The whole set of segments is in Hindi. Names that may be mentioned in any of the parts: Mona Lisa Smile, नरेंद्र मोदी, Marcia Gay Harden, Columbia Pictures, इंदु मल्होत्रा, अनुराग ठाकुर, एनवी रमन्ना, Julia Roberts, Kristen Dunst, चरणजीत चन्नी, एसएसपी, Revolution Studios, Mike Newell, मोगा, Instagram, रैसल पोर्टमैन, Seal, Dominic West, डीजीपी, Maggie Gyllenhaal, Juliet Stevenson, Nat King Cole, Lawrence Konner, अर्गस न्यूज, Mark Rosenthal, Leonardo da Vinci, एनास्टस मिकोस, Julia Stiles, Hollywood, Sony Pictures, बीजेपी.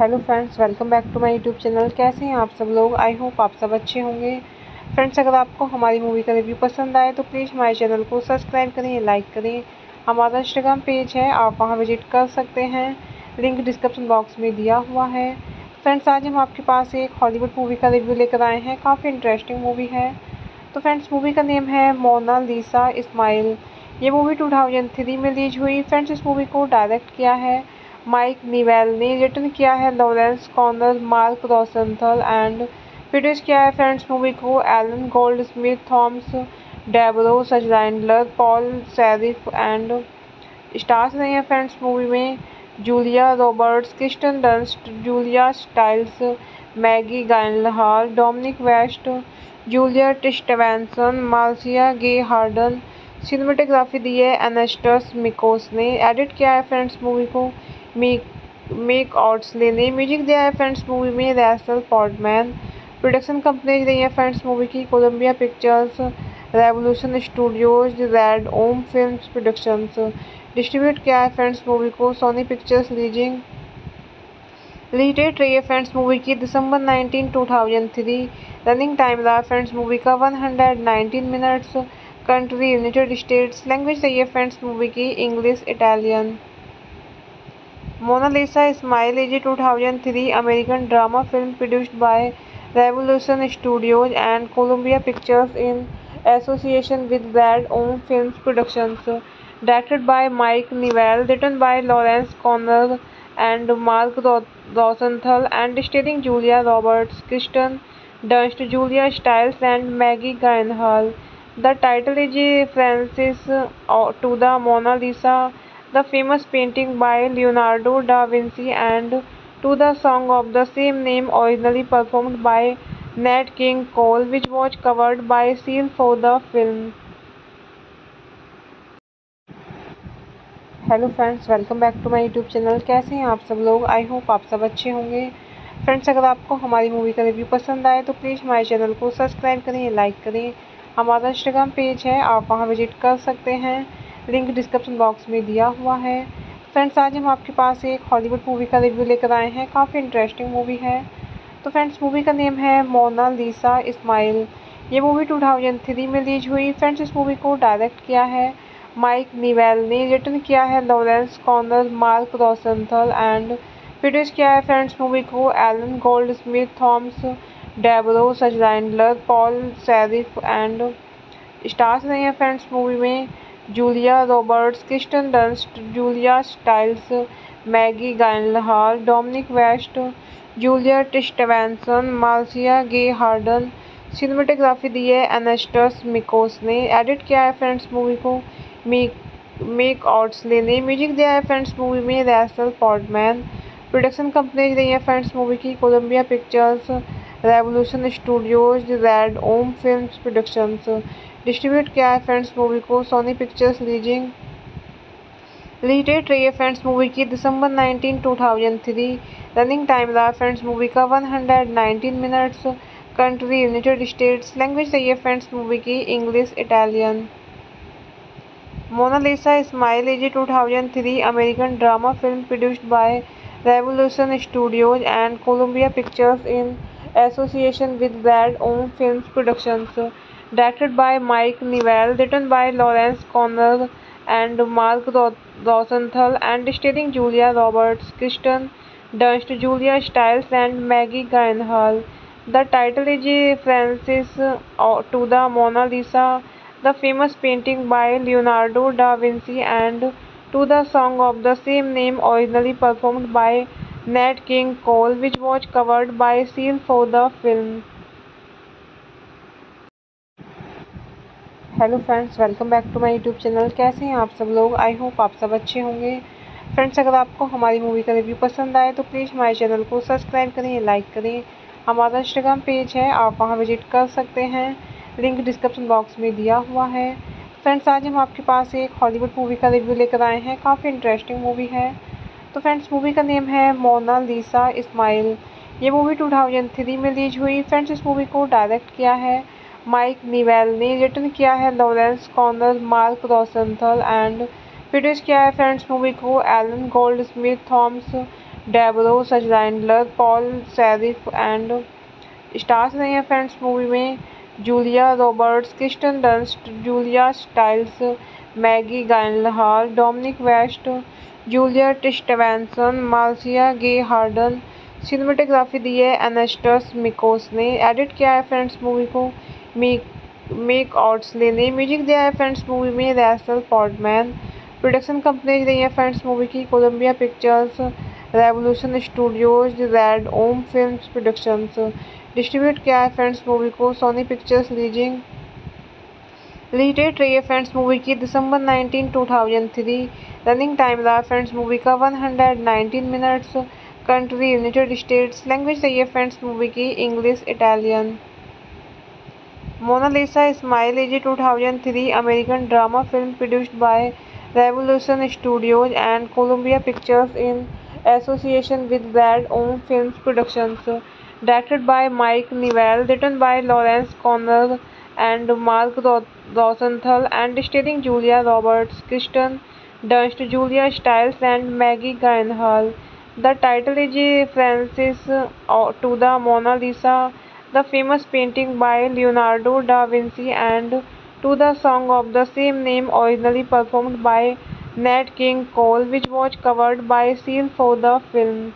Hello friends, welcome back to my YouTube channel. कैसे हैं आप सब लोग? आई होप आप सब अच्छे होंगे। फ्रेंड्स, अगर आपको हमारी मूवी का रिव्यू पसंद आए तो प्लीज़ हमारे चैनल को सब्सक्राइब करें, लाइक करें। हमारा इंस्टाग्राम पेज है, आप वहां विजिट कर सकते हैं, लिंक डिस्क्रिप्शन बॉक्स में दिया हुआ है। फ्रेंड्स, आज हम आपके पास एक हॉलीवुड मूवी का रिव्यू लेकर आए हैं, काफ़ी इंटरेस्टिंग मूवी है। तो फ्रेंड्स, मूवी का नेम है मोना लिसा स्माइल। ये मूवी 2003 में रिलीज हुई। फ्रेंड्स, इस मूवी को डायरेक्ट किया है माइक नीवेल ने, रिटर्न किया है Lawrence corner, Mark Rosenthal and produce किया है। फ्रेंड्स, मूवी को Elon Goldsmith, Thomas Deborah, Schindler, Paul Schiff and stars रहे हैं। फ्रेंड्स, मूवी में Julia Roberts, Kirsten Dunst, Julia Stiles, Maggie गाइलहाल, Dominic West, Juliet Stevenson, Marcia Gay Harden. Cinematography दी है एनास्टस मिकोस ने। एडिट किया है फ्रेंड्स मूवी को मेक ऑट्सले ने। म्यूजिक दिया है फ्रेंड्स मूवी में रैसल पोर्टमैन। प्रोडक्शन कंपनीज रही है फ्रेंड्स मूवी की Columbia Pictures, Revolution Studios, Red ओम फिल्म्स प्रोडक्शंस। डिस्ट्रीब्यूट किया है फ्रेंड्स मूवी को सोनी पिक्चर्स। रिलीजिंग रिलीटेड रही है फ्रेंड्स मूवी की दिसंबर 19, 2003। रनिंग टाइम रहा फ्रेंड्स मूवी का 119 minutes. Country United States. Language रही है फ्रेंड्स मूवी की English, Italian. Mona Lisa Smile is a 2003 American drama film produced by Revolution Studios and Columbia Pictures in association with Brad Owen Films Productions. Directed by Mike Newell, written by Lawrence Connell and Mark Rosenthal, and starring Julia Roberts, Kirsten Dunst, Julia Stiles, and Maggie Gyllenhaal. The title is a reference to the Mona Lisa, the famous painting by Leonardo da Vinci, and to the song of the same name originally performed by Nat King Cole, which was covered by Seal for the film. Hello friends, welcome back to my YouTube channel. कैसे हैं आप सब लोग? आई होप आप सब अच्छे होंगे। फ्रेंड्स, अगर आपको हमारी मूवी का रिव्यू पसंद आए तो प्लीज़ हमारे चैनल को सब्सक्राइब करें, लाइक करें। हमारा इंस्टाग्राम पेज है, आप वहां विजिट कर सकते हैं, लिंक डिस्क्रिप्शन बॉक्स में दिया हुआ है। फ्रेंड्स, आज हम आपके पास एक हॉलीवुड मूवी का रिव्यू लेकर आए हैं, काफ़ी इंटरेस्टिंग मूवी है। तो फ्रेंड्स, मूवी का नेम है मोना लिसा स्माइल। ये मूवी 2003 में रिलीज हुई। फ्रेंड्स, इस मूवी को डायरेक्ट किया है माइक नीवेल ने, रिटर्न किया है Lawrence corner, Mark Rosenthal and produce किया है। फ्रेंड्स, मूवी को Elon Goldsmith, Thomas Deborah Schindler, Paul Schiff and stars रही हैं फ्रेंड्स मूवी में। Julia Roberts, Kirsten Dunst, Julia Stiles, Maggie गाइलहाल, Dominic West, Juliet Stevenson, Marcia Gay Harden. Cinematography दी है एनास्टस मिकोस ने। एडिट किया है फ्रेंड्स मूवी को मेक ऑट्सले ने। म्यूजिक दिया है फ्रेंड्स मूवी में रैसल पॉर्टमैन। प्रोडक्शन कंपनीज रही है फ्रेंड्स मूवी की Columbia Pictures, Revolution Studios, Red ओम फिल्म प्रोडक्शंस। डिस्ट्रीब्यूट किया है फ्रेंड्स मूवी को सोनी पिक्चर्स। रिलीजिंग रिलीटेड रही है फ्रेंड्स मूवी की दिसंबर 19, 2003। रनिंग टाइम रहा फ्रेंड्स मूवी का 119 minutes. Country United States. Language रही है फ्रेंड्स मूवी की English Italian. Mona Lisa smile is 2003 American drama film produced by Revolution Studios and Columbia Pictures in association with Red Om film productions. Directed by Mike Newell, written by Lawrence Connor and Mark Rosenthal and starring Julia Roberts, Kirsten Dunst, Julia Stiles and Maggie गाइलहाल। The title is references to the Mona Lisa, the famous painting by Leonardo da Vinci, and to the song of the same name originally performed by Nat King Cole, which was covered by Seal for the film. Hello friends, welcome back to my YouTube channel. कैसे हैं आप सब लोग? आई होप आप सब अच्छे होंगे। फ्रेंड्स, अगर आपको हमारी मूवी का रिव्यू पसंद आए तो प्लीज़ हमारे चैनल को सब्सक्राइब करें, लाइक करें। हमारा इंस्टाग्राम पेज है, आप वहाँ विजिट कर सकते हैं, लिंक डिस्क्रिप्शन बॉक्स में दिया हुआ है। फ्रेंड्स, आज हम आपके पास एक हॉलीवुड मूवी का रिव्यू लेकर आए हैं, काफ़ी इंटरेस्टिंग मूवी है। तो फ्रेंड्स, मूवी का नेम है मोना लिसा स्माइल। ये मूवी 2003 में रिलीज हुई। फ्रेंड्स, इस मूवी को डायरेक्ट किया है माइक न्यूवेल ने। रिटर्न किया है Lawrence Connor, Mark Rosenthal and produce किया है फ्रेंड्स मूवी को Elon Goldsmith, Thomas Deborah Schindler, Paul Schiff and stars रहे हैं फ्रेंड्स मूवी में। Julia Roberts, Kirsten Dunst, Julia Stiles, Maggie गाइलहाल, Dominic West, Juliet Stevenson, Marcia Gay Harden. Cinematography दी है एनास्टास मिकोस ने। एडिट किया है फ्रेंड्स मूवी को मेक ऑट्सले ने। म्यूजिक दिया है फ्रेंड्स मूवी में रैसल पॉर्टमैन। प्रोडक्शन कंपनीज रही है फ्रेंड्स मूवी की Columbia Pictures, Revolution Studios, Red ओम फिल्म प्रोडक्शंस। डिस्ट्रीब्यूट किया है फ्रेंड्स मूवी को सोनी पिक्चर्स। रिलीजिंग रिलीटेड रही है फ्रेंड्स मूवी की दिसंबर 19, 2003। रनिंग टाइम रहा फ्रेंड्स मूवी का 119 minutes. Country United States. Language रही है फ्रेंड्स मूवी की English Italian. Mona Lisa smile is 2003 American drama film produced by Revolution Studios and Columbia Pictures in association with their own films productions. Directed by Mike Newell, written by Lawrence Connell and Mark Rosenthal, and starring Julia Roberts, Kirsten Dunst, Julia Stiles, and Maggie Gyllenhaal. The title is a reference to the Mona Lisa, the famous painting by Leonardo da Vinci, and to the song of the same name, originally performed by Nat King Cole, which covered by Seal for the film.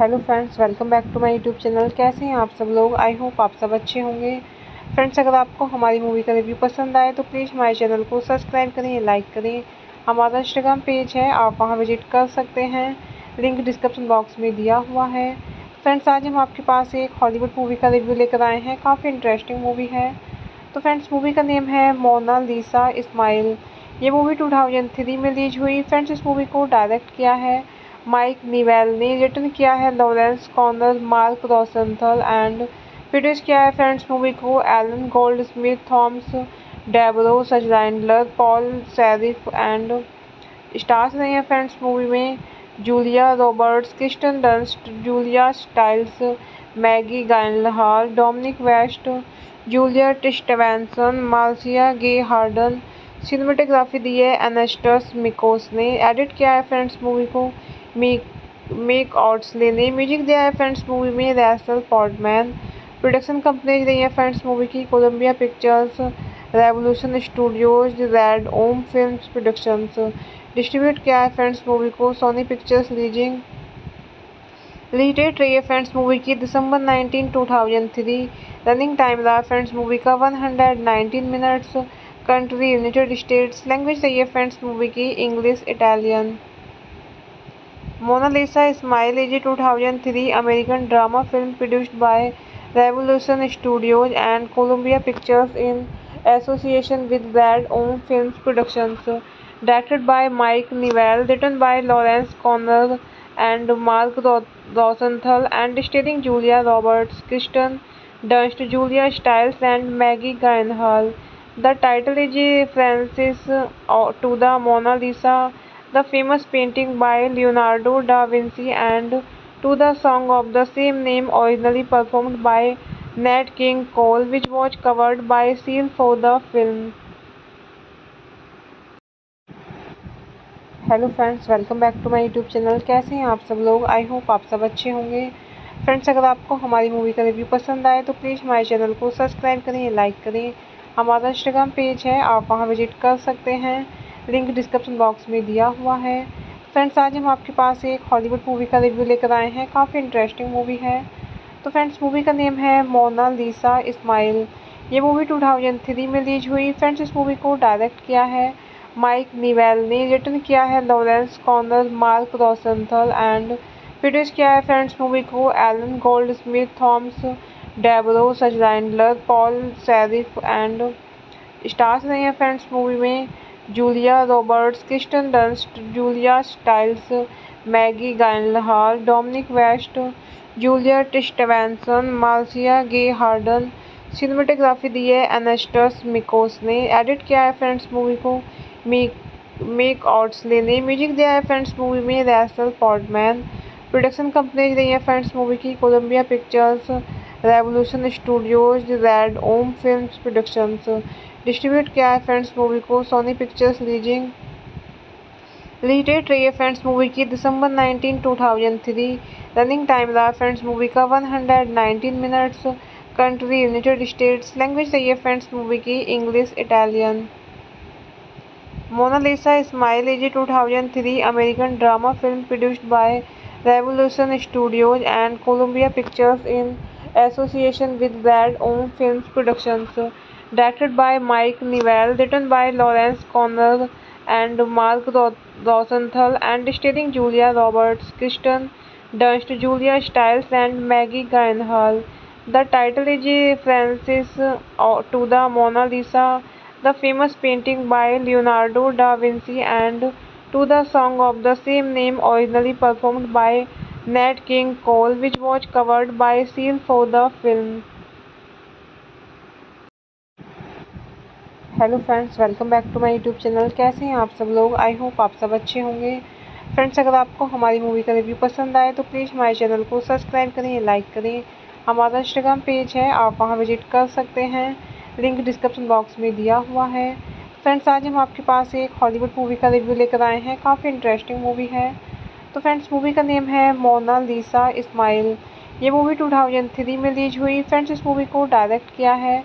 Hello friends, welcome back to my YouTube channel. कैसे हैं आप सब लोग? आई होप आप सब अच्छे होंगे। फ्रेंड्स, अगर आपको हमारी मूवी का रिव्यू पसंद आए तो प्लीज़ हमारे चैनल को सब्सक्राइब करें, लाइक करें। हमारा इंस्टाग्राम पेज है, आप वहाँ विजिट कर सकते हैं, लिंक डिस्क्रिप्शन बॉक्स में दिया हुआ है। फ्रेंड्स, आज हम आपके पास एक हॉलीवुड मूवी का रिव्यू लेकर आए हैं, काफ़ी इंटरेस्टिंग मूवी है। तो फ्रेंड्स, मूवी का नेम है मोना लिसा स्माइल। ये मूवी 2003 में रिलीज हुई। फ्रेंड्स, इस मूवी को डायरेक्ट किया है माइक न्यूवेल ने। रिटर्न किया है Lawrence Connor, Mark Rosenthal and produce किया है फ्रेंड्स मूवी को Elon Goldsmith, Thomas Deborah Schindler, Paul Schiff and stars रहे हैं फ्रेंड्स मूवी में। Julia Roberts, Kirsten Dunst, Julia Stiles, Maggie गाइलहाल, Dominic West, Juliet Stevenson, Marcia Gay Harden. Cinematography दी है एनास्टास मिकोस ने। एडिट किया है फ्रेंड्स मूवी को मेक ऑट्सले ने। म्यूजिक दिया है फ्रेंड्स मूवी में रैसल पॉर्टमैन। प्रोडक्शन कंपनीज रही है फ्रेंड्स मूवी की Columbia Pictures, Revolution Studios, Red ओम फिल्म प्रोडक्शंस। डिस्ट्रीब्यूट किया है फ्रेंड्स मूवी को सोनी पिक्चर्स। रिलीजिंग रिलीटेड रही है फ्रेंड्स मूवी की। दिसंबर 19, 2003 रनिंग टाइम रहा फ्रेंड्स मूवी का 119 minutes. Country United States. Language रही है फ्रेंड्स मूवी की English Italian. Mona Lisa smile is 2003 American drama film produced by Revolution Studios and Columbia Pictures in association with bread Om films productions. Directed by Mike Newell, written by Lawrence Connor and Mark Rosenthal and starring Julia Roberts, Kirsten Dunst, Julia Stiles and Maggie Gyllenhaal. The title is Francis to the Mona Lisa, the famous painting by Leonardo da Vinci, and to the song of the same name originally performed by Nat King Cole, which was covered by Seal for the film. Hello friends, welcome back to my YouTube channel. कैसे हैं आप सब लोग? आई होप आप सब अच्छे होंगे। फ्रेंड्स, अगर आपको हमारी मूवी का रिव्यू पसंद आए तो प्लीज़ हमारे चैनल को सब्सक्राइब करें, लाइक करें। हमारा इंस्टाग्राम पेज है, आप वहाँ विजिट कर सकते हैं, लिंक डिस्क्रिप्शन बॉक्स में दिया हुआ है। फ्रेंड्स, आज हम आपके पास एक हॉलीवुड मूवी का रिव्यू लेकर आए हैं, काफ़ी इंटरेस्टिंग मूवी है। तो फ्रेंड्स, मूवी का नेम है मोना लिसा स्माइल। ये मूवी 2003 में रिलीज हुई। फ्रेंड्स, इस मूवी को डायरेक्ट किया है माइक न्यूवेल ने, रिटर्न किया है Lawrence Connor, Mark Rosenthal and produce किया है फ्रेंड्स मूवी को Elon Goldsmith, Thomas Deborah, Schindler, Paul Schiff and stars रहे हैं फ्रेंड्स मूवी में Julia Roberts, Kirsten Dunst, Julia Stiles, Maggie Gyllenhaal, Dominic West, Juliet Stevenson, Marcia Gay Harden. Cinematography दी है एनास्टस मिकोस ने। एडिट किया है फ्रेंड्स मूवी को मेक ऑट्सले ने। म्यूजिक दिया है फ्रेंड्स मूवी में रैसल पोर्टमैन। प्रोडक्शन कंपनीज रही है फ्रेंड्स मूवी की Columbia Pictures, Revolution Studios, Red ओम फिल्म्स प्रोडक्शंस। डिस्ट्रीब्यूट किया है फ्रेंड्स मूवी को सोनी पिक्चर्स। रिलीजिंग रिलेटेड रही है फ्रेंड्स मूवी की। दिसंबर 19, 2003 रनिंग टाइम रहा फ्रेंड्स मूवी का 119 minutes. Country United States. Language रही है फ्रेंड्स मूवी की English Italian. Mona Lisa smile is 2003 American drama film produced by Revolution Studios and Columbia Pictures in association with bread Om films productions. Directed by Mike Newell, written by Lawrence Konner and Mark Rosenthal, and starring Julia Roberts, Kristen Dunst, Julia Stiles, and Maggie Gyllenhaal. The title is Francis to the Mona Lisa, the famous painting by Leonardo da Vinci, and to the song of the same name originally performed by Nat King Cole, which was covered by Seal for the film. Hello friends, welcome back to my YouTube channel. कैसे हैं आप सब लोग? आई होप आप सब अच्छे होंगे। फ्रेंड्स, अगर आपको हमारी मूवी का रिव्यू पसंद आए तो प्लीज़ हमारे चैनल को सब्सक्राइब करें, लाइक करें। हमारा इंस्टाग्राम पेज है, आप वहाँ विजिट कर सकते हैं, लिंक डिस्क्रिप्शन बॉक्स में दिया हुआ है। फ्रेंड्स, आज हम आपके पास एक हॉलीवुड मूवी का रिव्यू लेकर आए हैं, काफ़ी इंटरेस्टिंग मूवी है। तो फ्रेंड्स, मूवी का नेम है मोना लिसा स्माइल। ये मूवी 2003 में रिलीज हुई। फ्रेंड्स, इस मूवी को डायरेक्ट किया है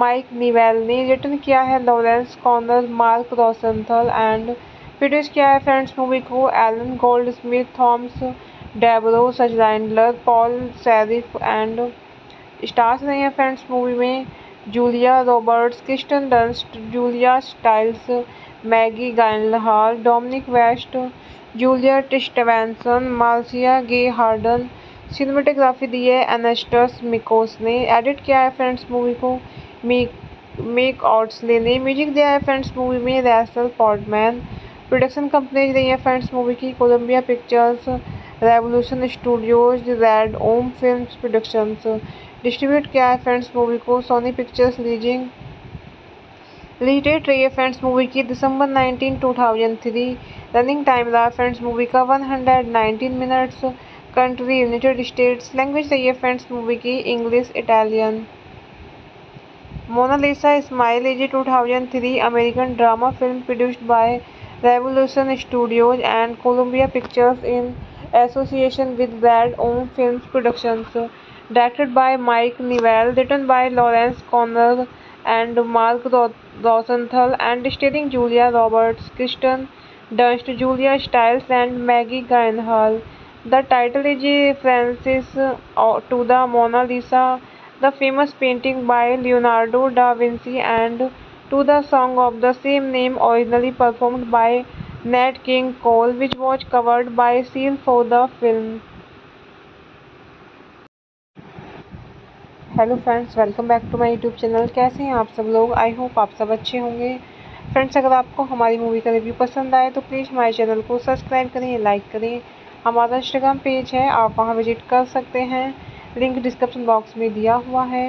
माइक न्यूवेल ने, रिटर्न किया है Lawrence Connor, Mark Rosenthal and produce किया है फ्रेंड्स मूवी को Elon Goldsmith, Thomas Deborah, Schindler, Paul Schiff and stars रहे हैं फ्रेंड्स मूवी में Julia Roberts, Kirsten Dunst, Julia Stiles, Maggie Gyllenhaal, Dominic West, Juliet Stevenson, Marcia Gay Harden. Cinematography दी है एनास्टस मिकोस ने। एडिट किया है फ्रेंड्स मूवी को मेक ऑट्सले ने। म्यूजिक दिया है फ्रेंड्स मूवी में रैसल पोर्टमैन। प्रोडक्शन कंपनीज रही है फ्रेंड्स मूवी की Columbia Pictures, Revolution Studios, Red ओम फिल्म्स प्रोडक्शंस। डिस्ट्रीब्यूट किया है फ्रेंड्स मूवी को सोनी पिक्चर्स। रिलीजिंग रिलेटेड रही है फ्रेंड्स मूवी की। दिसंबर 19, 2003 रनिंग टाइम रहा फ्रेंड्स मूवी का 119 minutes. Country United States. Language रही है फ्रेंड्स मूवी की English Italian. Mona Lisa smile is 2003 American drama film produced by Revolution Studios and Columbia Pictures in association with bread Om films productions. Directed by Mike Newell, written by Lawrence Connor and Mark Rosenthal and starring Julia Roberts, Kirsten Dunst, Julia Stiles and Maggie Gyllenhaal. The title is a reference to the Mona Lisa, the famous painting by Leonardo da Vinci, and to the song of the same name originally performed by Nat King Cole, which was covered by Seal for the film. Hello friends, welcome back to my YouTube channel. कैसे हैं आप सब लोग? आई होप आप सब अच्छे होंगे। फ्रेंड्स, अगर आपको हमारी मूवी का रिव्यू पसंद आए तो प्लीज़ हमारे चैनल को सब्सक्राइब करें, लाइक करें। हमारा इंस्टाग्राम पेज है, आप वहां विजिट कर सकते हैं, लिंक डिस्क्रिप्शन बॉक्स में दिया हुआ है।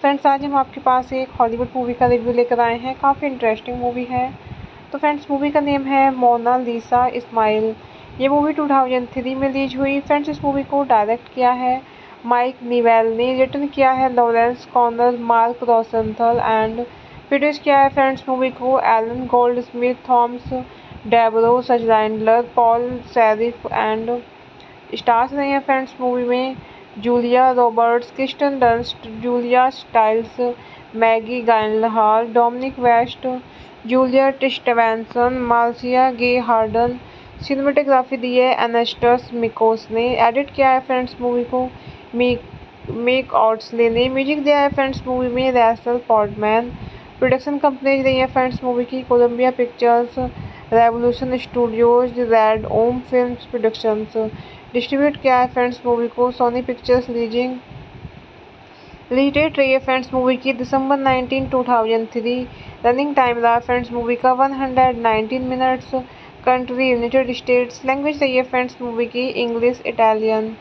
फ्रेंड्स, आज हम आपके पास एक हॉलीवुड मूवी का रिव्यू लेकर आए हैं, काफ़ी इंटरेस्टिंग मूवी है। तो फ्रेंड्स, मूवी का नेम है मोना लिसा स्माइल। ये मूवी 2003 में रिलीज हुई। फ्रेंड्स, इस मूवी को डायरेक्ट किया है माइक नीवेल ने, रिटर्न किया है Lawrence corner, Mark Rosenthal and produce किया है। फ्रेंड्स, मूवी को Elon Goldsmith, Thomas Deborah, Schindler, Paul Schiff and stars रहे हैं। फ्रेंड्स, मूवी में Julia Roberts, Kirsten Dunst, Julia Stiles, Maggie गाइलहाल, Dominic West, Juliet Stevenson, Marcia Gay Harden. Cinematography दी है एनास्टस मिकोस ने। एडिट किया है फ्रेंड्स मूवी को मेक ऑट्सले ने। म्यूजिक दिया है फ्रेंड्स मूवी में रैसल पोर्टमैन। प्रोडक्शन कंपनीज रही है फ्रेंड्स मूवी की Columbia Pictures, Revolution Studios, Red ओम फिल्म्स प्रोडक्शंस। डिस्ट्रीब्यूट किया है फ्रेंड्स मूवी को सोनी पिक्चर्स। रिलीजिंग रिलीटेड रही है फ्रेंड्स मूवी की दिसंबर 19, 2003। रनिंग टाइम रहा फ्रेंड्स मूवी का 119 minutes. Country United States. Language रही है फ्रेंड्स मूवी की English Italian.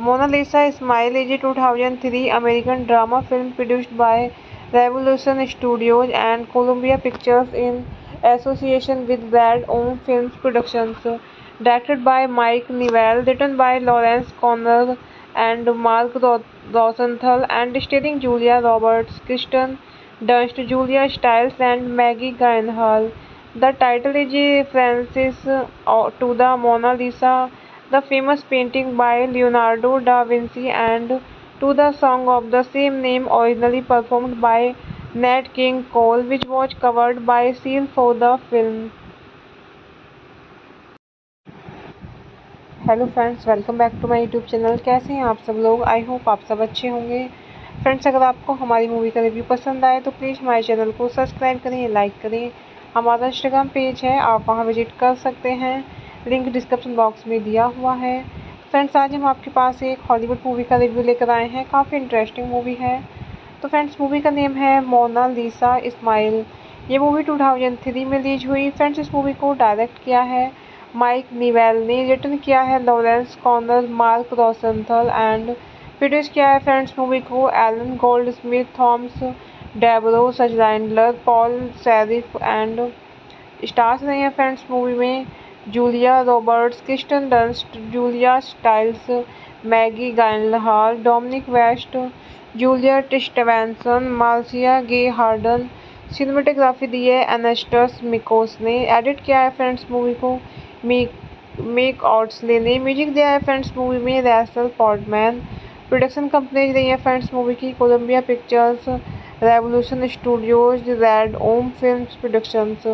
Mona Lisa smile is 2003 American drama film produced by Revolution Studios and Columbia Pictures in association with Red Om films productions. Directed by Mike Newell, written by Lawrence Konner and Mark Rosenthal and starring Julia Roberts, Kirsten Dunst, Julia Stiles and Maggie गाइलहाल। The title is references to the Mona Lisa, the famous painting by Leonardo da Vinci, and to the song of the same name originally performed by Nat King Cole, which was covered by Seal for the film. Hello friends, welcome back to my YouTube channel. कैसे हैं आप सब लोग? आई होप आप सब अच्छे होंगे। फ्रेंड्स, अगर आपको हमारी मूवी का रिव्यू पसंद आए तो प्लीज़ हमारे चैनल को सब्सक्राइब करें, लाइक करें। हमारा इंस्टाग्राम पेज है, आप वहां विजिट कर सकते हैं, लिंक डिस्क्रिप्शन बॉक्स में दिया हुआ है। फ्रेंड्स, आज हम आपके पास एक हॉलीवुड मूवी का रिव्यू लेकर आए हैं, काफ़ी इंटरेस्टिंग मूवी है। तो फ्रेंड्स, मूवी का नेम है मोना लिसा स्माइल। ये मूवी 2003 में रिलीज हुई। फ्रेंड्स, इस मूवी को डायरेक्ट किया है माइक नीवेल ने, रिटर्न किया है Lawrence corner, Mark Rosenthal and produce किया है। फ्रेंड्स, मूवी को Elon Goldsmith, Thomas Deborah, Schindler, Paul Schiff and stars रहे हैं। फ्रेंड्स, मूवी में Julia Roberts, Kirsten Dunst, Julia Stiles, Maggie गाइलहाल, Dominic West, Juliet Stevenson, Marcia Gay Harden. Cinematography दी है एनास्टस मिकोस ने। एडिट किया है फ्रेंड्स मूवी को मेक ऑट्सले ने। म्यूजिक दिया है फ्रेंड्स मूवी में रैसल पोर्टमैन। प्रोडक्शन कंपनीज रही है फ्रेंड्स मूवी की Columbia Pictures, Revolution Studios, Red ओम फिल्म्स प्रोडक्शंस।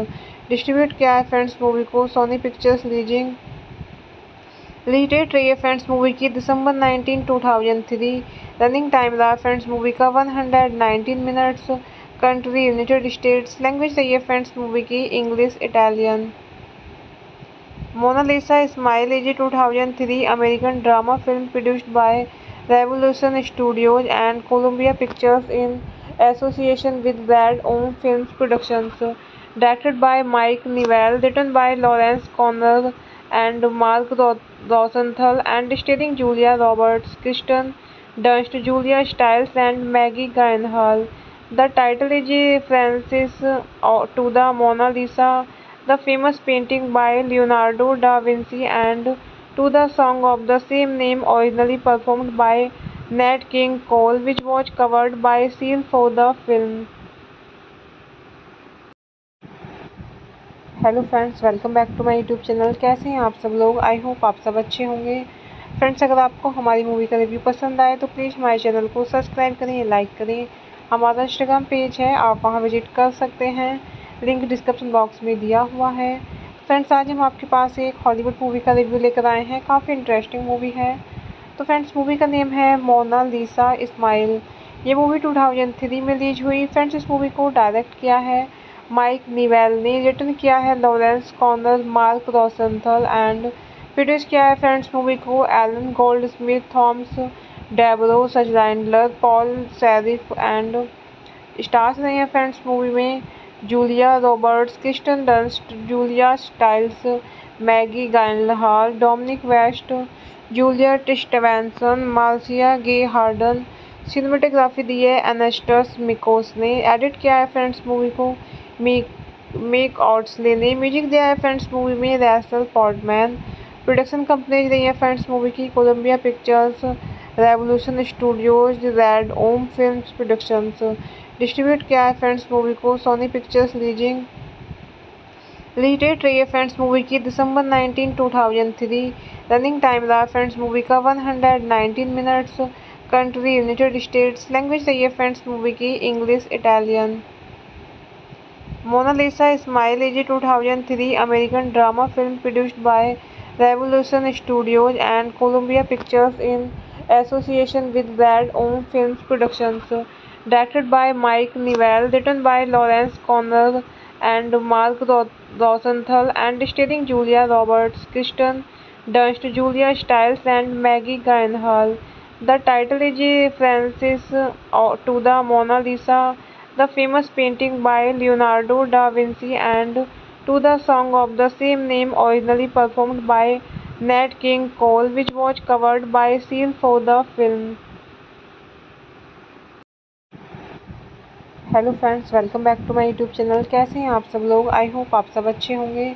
डिस्ट्रीब्यूट किया है फ्रेंड्स मूवी को सोनी पिक्चर्स। रिलीजिंग रिलीटेड रही है फ्रेंड्स मूवी की दिसंबर 19, 2003। रनिंग टाइम रहा फ्रेंड्स मूवी का 119 minutes. Country United States. Language रही है फ्रेंड्स मूवी की English Italian. Mona Lisa smile is 2003 American drama film produced by Revolution Studios and Columbia Pictures in association with Red Om films productions. Directed by Mike Newell, written by Lawrence Konner and Mark Rosenthal, and starring Julia Roberts, Kristen Dunst, Julia Stiles, and Maggie Gyllenhaal. The title is a reference to the Mona Lisa, the famous painting by Leonardo da Vinci, and to the song of the same name originally performed by Nat King Cole, which was covered by Seal for the film. Hello friends, welcome back to my YouTube channel. कैसे हैं आप सब लोग? आई होप आप सब अच्छे होंगे। फ्रेंड्स, अगर आपको हमारी मूवी का रिव्यू पसंद आए तो प्लीज़ हमारे चैनल को सब्सक्राइब करें, लाइक करें। हमारा इंस्टाग्राम पेज है, आप वहां विजिट कर सकते हैं, लिंक डिस्क्रिप्शन बॉक्स में दिया हुआ है। फ्रेंड्स आज हम आपके पास एक हॉलीवुड मूवी का रिव्यू लेकर आए हैं। काफ़ी इंटरेस्टिंग मूवी है। तो फ्रेंड्स मूवी का नेम है मोना लिसा स्माइल। ये मूवी 2003 में रिलीज हुई। फ्रेंड्स इस मूवी को डायरेक्ट किया है माइक नीवेल ने, रिटर्न किया है Lawrence Connor, Mark Rosenthal and produce किया है फ्रेंड्स मूवी को Elon Goldsmith, Thomas Deborah, Schindler, Paul Schiff and stars रहे हैं। फ्रेंड्स मूवी में Julia Roberts, Kirsten Dunst, Julia Stiles, Maggie गाइलहाल, Dominic West, Juliet Stevenson, Marcia Gay Harden. Cinematography दी है एनास्टस मिकोस ने। एडिट किया है फ्रेंड्स मूवी को मेक ऑट्सले ने। म्यूजिक दिया है फ्रेंड्स मूवी में रैसल पोर्टमैन। प्रोडक्शन कंपनीज रही है फ्रेंड्स मूवी की Columbia Pictures, Revolution Studios, Red ओम फिल्म प्रोडक्शंस। डिस्ट्रीब्यूट किया है फ्रेंड्स मूवी को सोनी पिक्चर्स। रिलीजिंग रिलीटेड रही है फ्रेंड्स मूवी की दिसंबर 19, 2003। रनिंग टाइम रहा फ्रेंड्स मूवी का 119 minutes. Country United States. Language रही है फ्रेंड्स मूवी की English Italian. Mona Lisa Smile is a 2003 American drama film produced by Revolution Studios and Columbia Pictures in association with Brad Ohm Films Productions. Directed by Mike Newell, written by Lawrence Connell and Mark Rosenthal, and starring Julia Roberts, Kirsten Dunst, Julia Stiles, and Maggie Gyllenhaal. The title is a reference to the Mona Lisa, the famous painting by Leonardo da Vinci and to the song of the same name originally performed by Nat King Cole, which was covered by Seal for the film. Hello friends, welcome back to my YouTube channel. कैसे हैं आप सब लोग? आई होप आप सब अच्छे होंगे।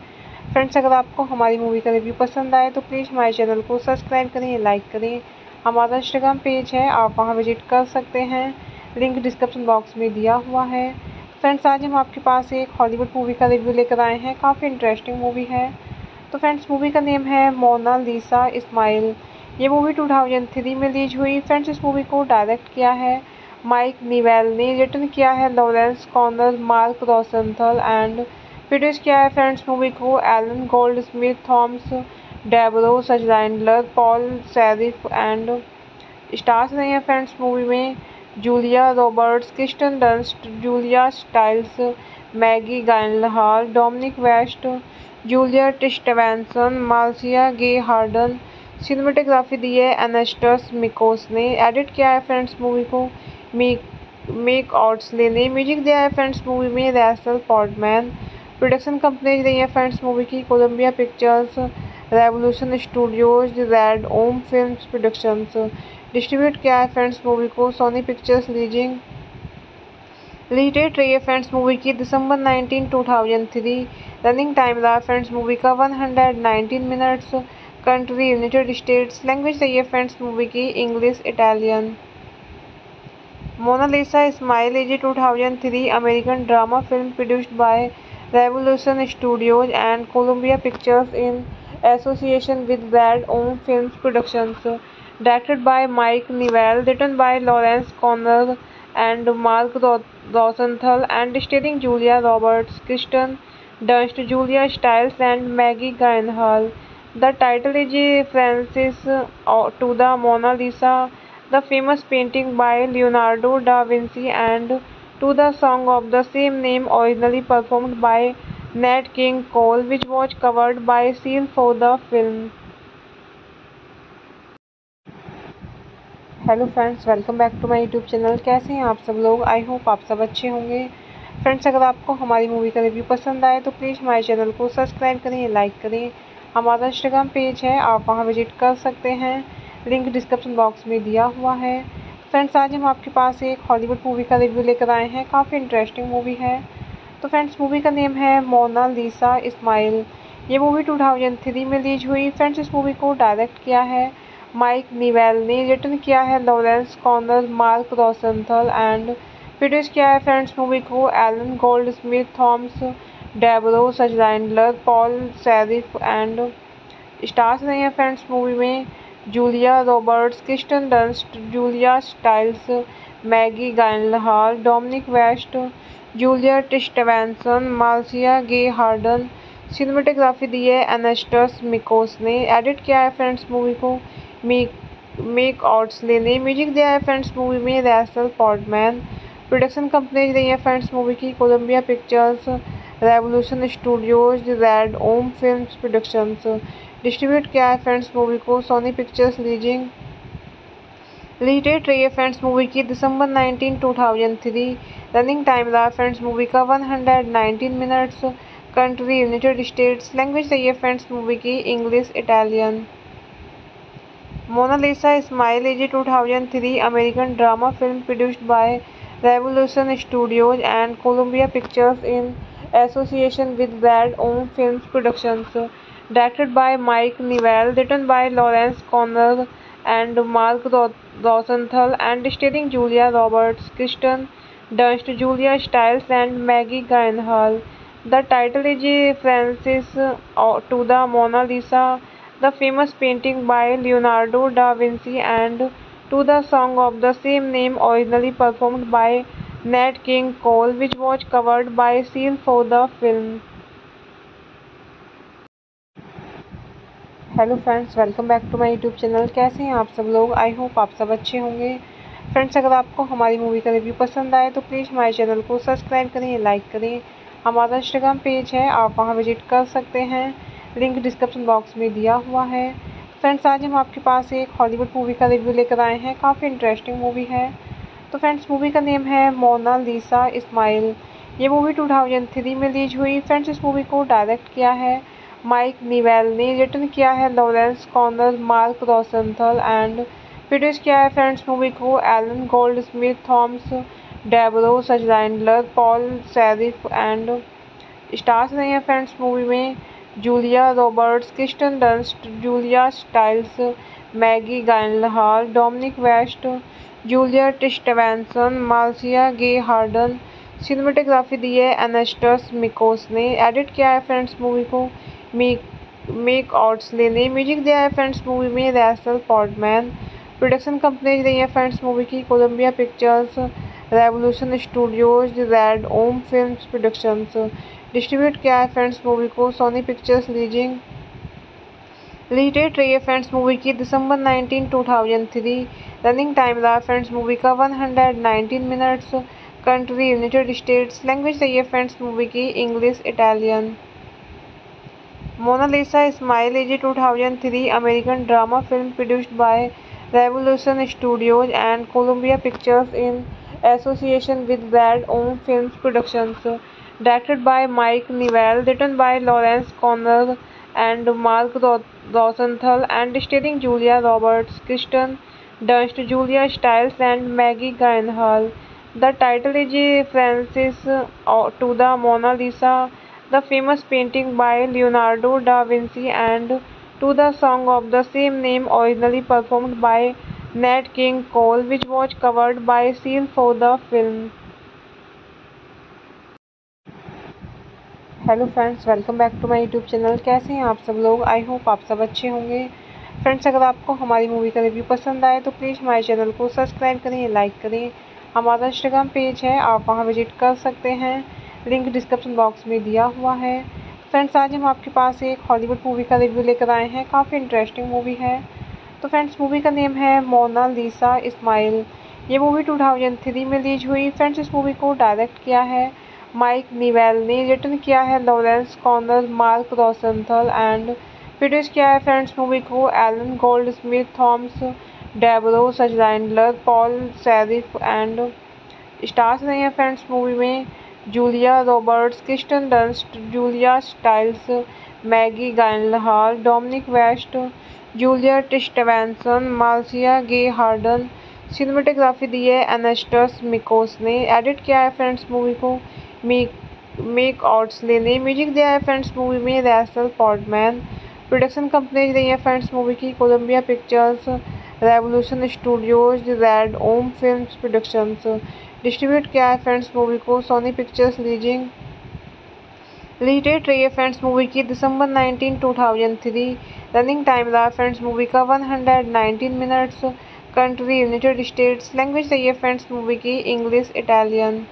फ्रेंड्स अगर आपको हमारी मूवी का रिव्यू पसंद आए तो प्लीज़ हमारे चैनल को सब्सक्राइब करें, लाइक करें। हमारा इंस्टाग्राम पेज है, आप वहाँ विजिट कर सकते हैं, लिंक डिस्क्रिप्शन बॉक्स में दिया हुआ है। फ्रेंड्स आज हम आपके पास एक हॉलीवुड मूवी का रिव्यू लेकर आए हैं। काफ़ी इंटरेस्टिंग मूवी है। तो फ्रेंड्स मूवी का नेम है मोना लिसा स्माइल। ये मूवी 2003 में रिलीज हुई। फ्रेंड्स इस मूवी को डायरेक्ट किया है माइक नीवेल ने, रिटर्न किया है Lawrence Connor, Mark Rosenthal and produce किया है फ्रेंड्स मूवी को Elon Goldsmith, Thomas Deborah, Schindler, Paul Schiff and stars रहे हैं। फ्रेंड्स मूवी में Julia Roberts, Kirsten Dunst, Julia Stiles, Maggie गाइलहाल, Dominic West, Juliet Stevenson, Marcia Gay Harden. Cinematography दी है एनास्टस मिकोस ने। एडिट किया है फ्रेंड्स मूवी को मेक ऑट्सले ने। म्यूजिक दिया है फ्रेंड्स मूवी में रैसल पोर्टमैन। प्रोडक्शन कंपनीज रही है फ्रेंड्स मूवी की Columbia Pictures, Revolution Studios, Red ओम फिल्म प्रोडक्शंस। डिस्ट्रीब्यूट किया है फ्रेंड्स मूवी को सोनी पिक्चर्स। रिलीजिंग रिलीटेड रही है फ्रेंड्स मूवी की दिसंबर 19, 2003। रनिंग टाइम रहा फ्रेंड्स मूवी का 119 minutes. Country United States. Language रही है फ्रेंड्स मूवी की English Italian. Mona Lisa smile is 2003 American drama film produced by Revolution Studios and Columbia Pictures in association with Red Om film productions. Directed by Mike Newell, written by Lawrence Konner and Mark Rosenthal, and starring Julia Roberts, Kristen Dunst, Julia Stiles, and Maggie Gyllenhaal. The title is a reference to the Mona Lisa, the famous painting by Leonardo da Vinci, and to the song of the same name originally performed by Nat King Cole, which was covered by Seal for the film. Hello friends, welcome back to my YouTube channel. कैसे हैं आप सब लोग? आई होप आप सब अच्छे होंगे। फ्रेंड्स अगर आपको हमारी मूवी का रिव्यू पसंद आए तो प्लीज़ हमारे चैनल को सब्सक्राइब करें, लाइक करें। हमारा इंस्टाग्राम पेज है, आप वहाँ विजिट कर सकते हैं, लिंक डिस्क्रिप्शन बॉक्स में दिया हुआ है। फ्रेंड्स आज हम आपके पास एक हॉलीवुड मूवी का रिव्यू लेकर आए हैं। काफ़ी इंटरेस्टिंग मूवी है। तो फ्रेंड्स मूवी का नेम है मोना लिसा स्माइल। ये मूवी 2003 में रिलीज हुई। फ्रेंड्स इस मूवी को डायरेक्ट किया है माइक नीवेल ने, रिटर्न किया है Lawrence Connor, Mark Rosenthal and produce किया है फ्रेंड्स मूवी को Elon Goldsmith, Thomas Deborah, Schindler, Paul Schiff and stars रहे हैं। फ्रेंड्स मूवी में Julia Roberts, Kirsten Dunst, Julia Stiles, Maggie गाइलहाल, Dominic West, Juliet Stevenson, Marcia Gay Harden. Cinematography दी है एनास्टास मिकोस ने। एडिट किया है फ्रेंड्स मूवी को मेक ऑट्सले ने। म्यूजिक दिया है फ्रेंड्स मूवी में रैशल पोर्टमैन। प्रोडक्शन कंपनीज रही है फ्रेंड्स मूवी की Columbia Pictures, Revolution Studios, Red ओम फिल्म प्रोडक्शंस। डिस्ट्रीब्यूट किया है फ्रेंड्स मूवी को सोनी पिक्चर्स। रिलीजिंग रिलीटेड रही है फ्रेंड्स मूवी की दिसंबर 19, 2003। रनिंग टाइम रहा फ्रेंड्स मूवी का 119 minutes. Country United States. Language रही है फ्रेंड्स मूवी की English Italian. Mona Lisa smile is 2003 American drama film produced by Revolution Studios and Columbia Pictures in association with their own films productions, directed by Mike Newell, written by Lawrence Connell and Mark Rosenthal, and starring Julia Roberts, Kirsten Dunst, Julia Stiles, and Maggie Gyllenhaal. The title is a reference to the Mona Lisa, the famous painting by Leonardo da Vinci, and to the song of the same name, originally performed by Nat King Cole, which was covered by Seal for the film. Hello friends, welcome back to my YouTube channel. कैसे हैं आप सब लोग? आई होप आप सब अच्छे होंगे। फ्रेंड्स, अगर आपको हमारी मूवी का रिव्यू पसंद आए तो प्लीज़ हमारे चैनल को सब्सक्राइब करें, लाइक करें। हमारा इंस्टाग्राम पेज है, आप वहाँ विजिट कर सकते हैं, लिंक डिस्क्रिप्शन बॉक्स में दिया हुआ है। फ्रेंड्स, आज हम आपके पास एक हॉलीवुड मूवी का रिव्यू लेकर आए हैं, काफ़ी इंटरेस्टिंग मूवी है। तो फ्रेंड्स, मूवी का नेम है मोना लिसा स्माइल। ये मूवी 2003 में रिलीज हुई। फ्रेंड्स, इस मूवी को डायरेक्ट किया है माइक न्यूवेल ने। रिटर्न किया है Lawrence Connor, Mark Rosenthal and produce किया है फ्रेंड्स मूवी को Elon Goldsmith, Thomas Deborah, Schindler, Paul Schiff and stars रहे हैं फ्रेंड्स मूवी में Julia Roberts, Kirsten Dunst, Julia Stiles, Maggie Gyllenhaal, Dominic West, Juliet Stevenson, Marcia Gay Harden. Cinematography दी है एनास्टास मिकोस ने। एडिट किया है फ्रेंड्स मूवी को मेक ऑट्सले ने। म्यूजिक दिया है फ्रेंड्स मूवी में रैशल पोर्टमैन। प्रोडक्शन कंपनीज रही है फ्रेंड्स मूवी की Columbia Pictures, Revolution Studios, Red ओम फिल्म प्रोडक्शंस। डिस्ट्रीब्यूट किया है फ्रेंड्स मूवी को सोनी पिक्चर्स। रिलीजिंग रिलीटेड रही है फ्रेंड्स मूवी की दिसंबर 19, 2003। रनिंग टाइम रहा फ्रेंड्स मूवी का 119 minutes. Country United States. Language रही है फ्रेंड्स मूवी की English Italian. Mona Lisa smile is 2003 American drama film produced by Revolution Studios and Columbia Pictures in association with Red Om film productions. Directed by Mike Newell, written by Lawrence Konner and Mark Rosenthal, and starring Julia Roberts, Kristen Dunst, Julia Stiles, and Maggie Gyllenhaal. The title is a reference to the Mona Lisa, the famous painting by Leonardo da Vinci, and to the song of the same name originally performed by Nat King Cole, which was covered by Seal for the film. Hello friends, welcome back to my YouTube channel. कैसे हैं आप सब लोग? आई होप आप सब अच्छे होंगे। फ्रेंड्स, अगर आपको हमारी मूवी का रिव्यू पसंद आए तो प्लीज़ हमारे चैनल को सब्सक्राइब करें, लाइक करें। हमारा इंस्टाग्राम पेज है, आप वहाँ विजिट कर सकते हैं, लिंक डिस्क्रिप्शन बॉक्स में दिया हुआ है। फ्रेंड्स, आज हम आपके पास एक हॉलीवुड मूवी का रिव्यू लेकर आए हैं, काफ़ी इंटरेस्टिंग मूवी है। तो फ्रेंड्स, मूवी का नेम है मोना लिसा स्माइल। ये मूवी 2003 में रिलीज हुई। फ्रेंड्स, इस मूवी को डायरेक्ट किया है माइक न्यूवेल ने। रिटर्न किया है Lawrence Connor, Mark Rosenthal and produce किया है फ्रेंड्स मूवी को Elon Goldsmith, Thomas Deborah, Schindler, Paul Schiff and stars रहे हैं फ्रेंड्स मूवी में Julia Roberts, Kirsten Dunst, Julia Stiles, Maggie Gyllenhaal, Dominic West, Juliet Stevenson, Marcia Gay Harden. Cinematography दी है एनास्टास मिकोस ने। एडिट किया है फ्रेंड्स मूवी को मेक ऑट्सले ने। म्यूजिक दिया है फ्रेंड्स मूवी में रैशल पोर्टमैन। प्रोडक्शन कंपनीज रही है फ्रेंड्स मूवी की Columbia Pictures, Revolution Studios, Red ओम फिल्म प्रोडक्शंस। डिस्ट्रीब्यूट किया है फ्रेंड्स मूवी को सोनी पिक्चर्स। रिलीजिंग रिलीटेड रही है फ्रेंड्स मूवी की दिसंबर 19, 2003। रनिंग टाइम रहा फ्रेंड्स मूवी का 119 minutes. Country United States. Language रही है फ्रेंड्स मूवी की English Italian.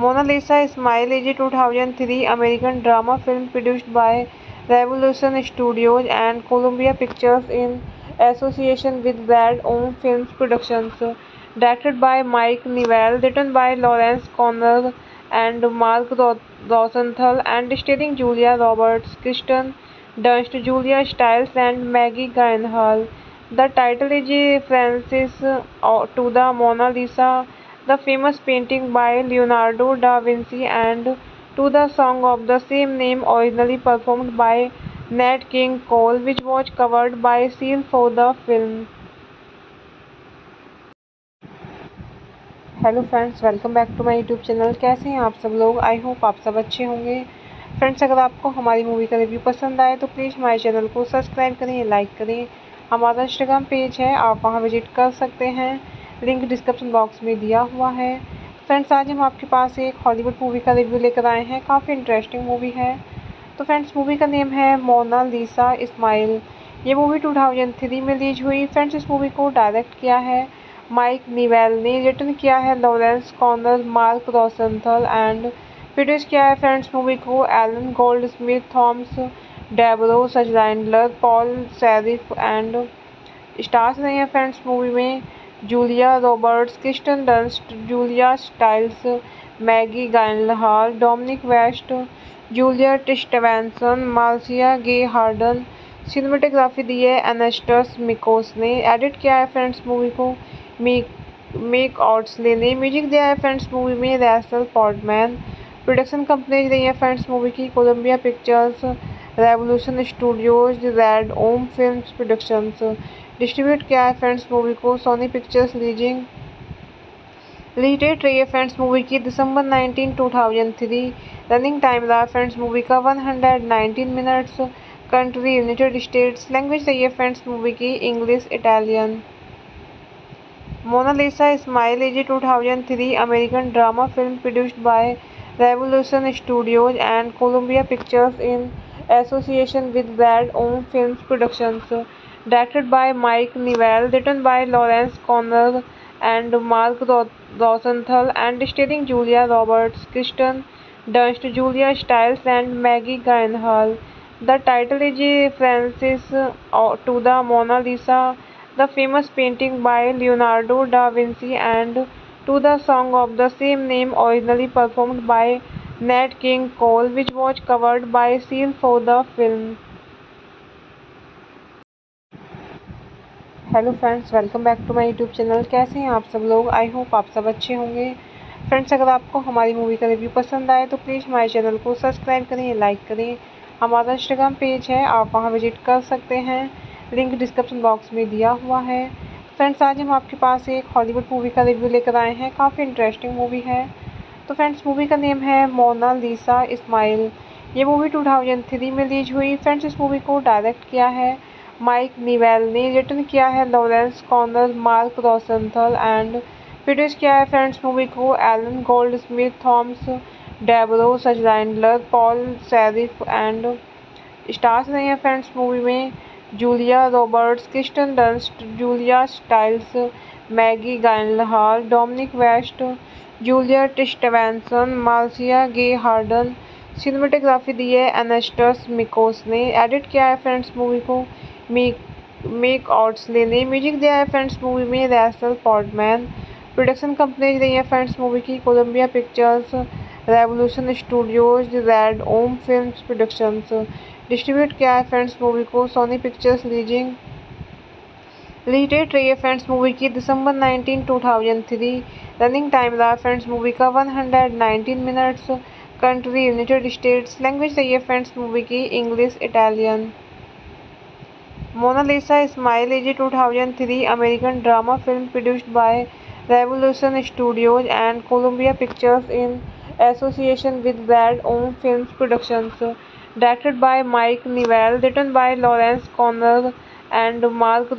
Mona Lisa Smile is a 2003 American drama film produced by Revolution Studios and Columbia Pictures in association with Brad Owen Films Productions. Directed by Mike Newell, written by Lawrence Konner and Mark Rosenthal, and starring Julia Roberts, Kristen Dunst, Julia Stiles, and Maggie Gyllenhaal. The title is a reference to the Mona Lisa, the famous painting by Leonardo da Vinci, and to the song of the same name originally performed by Nat King Cole, which was covered by Seal for the film. Hello friends, welcome back to my YouTube channel. कैसे हैं आप सब लोग? आई होप आप सब अच्छे होंगे। फ्रेंड्स, अगर आपको हमारी मूवी का रिव्यू पसंद आए तो प्लीज़ हमारे चैनल को सब्सक्राइब करें, लाइक करें। हमारा इंस्टाग्राम पेज है, आप वहां विजिट कर सकते हैं, लिंक डिस्क्रिप्शन बॉक्स में दिया हुआ है। फ्रेंड्स, आज हम आपके पास एक हॉलीवुड मूवी का रिव्यू लेकर आए हैं, काफ़ी इंटरेस्टिंग मूवी है। तो फ्रेंड्स, मूवी का नेम है मोना लिसा स्माइल। ये मूवी 2003 में रिलीज हुई। फ्रेंड्स, इस मूवी को डायरेक्ट किया है माइक निवेल ने, रिटर्न किया है Lawrence corner, Mark Rosenthal, and produce किया है फ्रेंड्स मूवी को Elon Goldsmith, Thomas Deborah, Schindler, Paul Schiff, and stars रहे हैं फ्रेंड्स मूवी में Julia Roberts, Kirsten Dunst, Julia Stiles, Maggie Gyllenhaal, Dominic West, Juliet Stevenson, Marcia Gay Harden. Cinematography दी है एनास्टस मिकोस ने। एडिट किया है फ्रेंड्स मूवी को मेक ऑट्सले ने। म्यूजिक दिया है फ्रेंड्स मूवी में रैसल पॉर्टमैन। प्रोडक्शन कंपनीज रही है फ्रेंड्स मूवी की Columbia Pictures, Revolution Studios, Red ओम फिल्म्स प्रोडक्शंस। डिस्ट्रीब्यूट किया है फ्रेंड्स मूवी को सोनी पिक्चर्स। रिलीजिंग रिलीटेड रही है फ्रेंड्स मूवी की दिसंबर 19, 2003। रनिंग टाइम रहा फ्रेंड्स मूवी का 119 minutes. Country United States. Language रही है फ्रेंड्स मूवी की English Italian. Mona Lisa smile is a 2003 American drama film produced by Revolution Studios and Columbia Pictures in association with Brad Ohm Films Productions. Directed by Mike Newell, written by Lawrence Connell and Mark Rosenthal, and starring Julia Roberts, Kirsten Dunst, Julia Stiles, and Maggie Gyllenhaal. The title is a reference to the Mona Lisa, the famous painting by Leonardo da Vinci, and to the song of the same name, originally performed by Nat King Cole, which was covered by Seal for the film. Hello friends, welcome back to my YouTube channel. कैसे हैं आप सब लोग? आई होप आप सब अच्छे होंगे। फ्रेंड्स, अगर आपको हमारी मूवी का रिव्यू पसंद आए तो प्लीज़ हमारे चैनल को सब्सक्राइब करें, लाइक करें। हमारा इंस्टाग्राम पेज है, आप वहां विजिट कर सकते हैं, लिंक डिस्क्रिप्शन बॉक्स में दिया हुआ है। फ्रेंड्स, आज हम आपके पास एक हॉलीवुड मूवी का रिव्यू लेकर आए हैं, काफ़ी इंटरेस्टिंग मूवी है। तो फ्रेंड्स, मूवी का नेम है मोना लिसा स्माइल। ये मूवी 2003 में रिलीज हुई। फ्रेंड्स, इस मूवी को डायरेक्ट किया है माइक निवेल ने, रिटर्न किया है Lawrence corner, Mark Rosenthal, and produce किया है फ्रेंड्स मूवी को Elon Goldsmith, Thomas Deborah, Schindler, Paul Schiff, and stars रहे हैं फ्रेंड्स मूवी में Julia Roberts, Kirsten Dunst, Julia Stiles, Maggie Gyllenhaal, Dominic West, Juliet Stevenson, Marcia Gay Harden. Cinematography दी है एनास्टस मिकोस ने। एडिट किया है फ्रेंड्स मूवी को मेक ऑट्सले ने। म्यूजिक दिया है फ्रेंड्स मूवी में रैसल पॉर्टमैन। प्रोडक्शन कंपनीज रही है फ्रेंड्स मूवी की Columbia Pictures, Revolution Studios, Red ओम फिल्म्स प्रोडक्शंस। डिस्ट्रीब्यूट किया है फ्रेंड्स मूवी को सोनी पिक्चर्स। रिलीजिंग रिलीटेड रही है फ्रेंड्स मूवी की दिसंबर 19, 2003। रनिंग टाइम रहा फ्रेंड्स मूवी का 119 minutes. Country United States. Language रही है फ्रेंड्स मूवी की English Italian. Mona Lisa smile is a 2003 American drama film produced by Revolution Studios and Columbia Pictures in association with bread own Films productions. Directed by Mike Newell, written by Lawrence Konner and Mark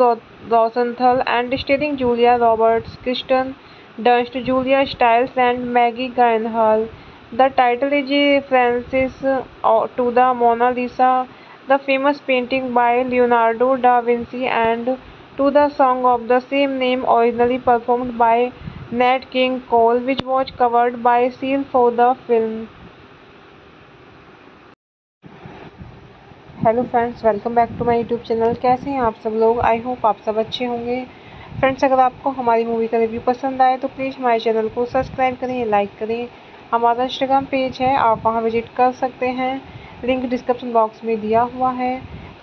Rosenthal, and starring Julia Roberts, Kristen Dunst, Julia Stiles, and Maggie Gyllenhaal. The title is a reference to the Mona Lisa, the famous painting by Leonardo da Vinci, and to the song of the same name originally performed by Nat King Cole, which was covered by Seal for the film. Hello friends, welcome back to my YouTube channel. कैसे हैं आप सब लोग? आई होप आप सब अच्छे होंगे। फ्रेंड्स, अगर आपको हमारी मूवी का रिव्यू पसंद आए तो प्लीज़ हमारे चैनल को सब्सक्राइब करें, लाइक करें। हमारा इंस्टाग्राम पेज है, आप वहां विजिट कर सकते हैं, लिंक डिस्क्रिप्शन बॉक्स में दिया हुआ है।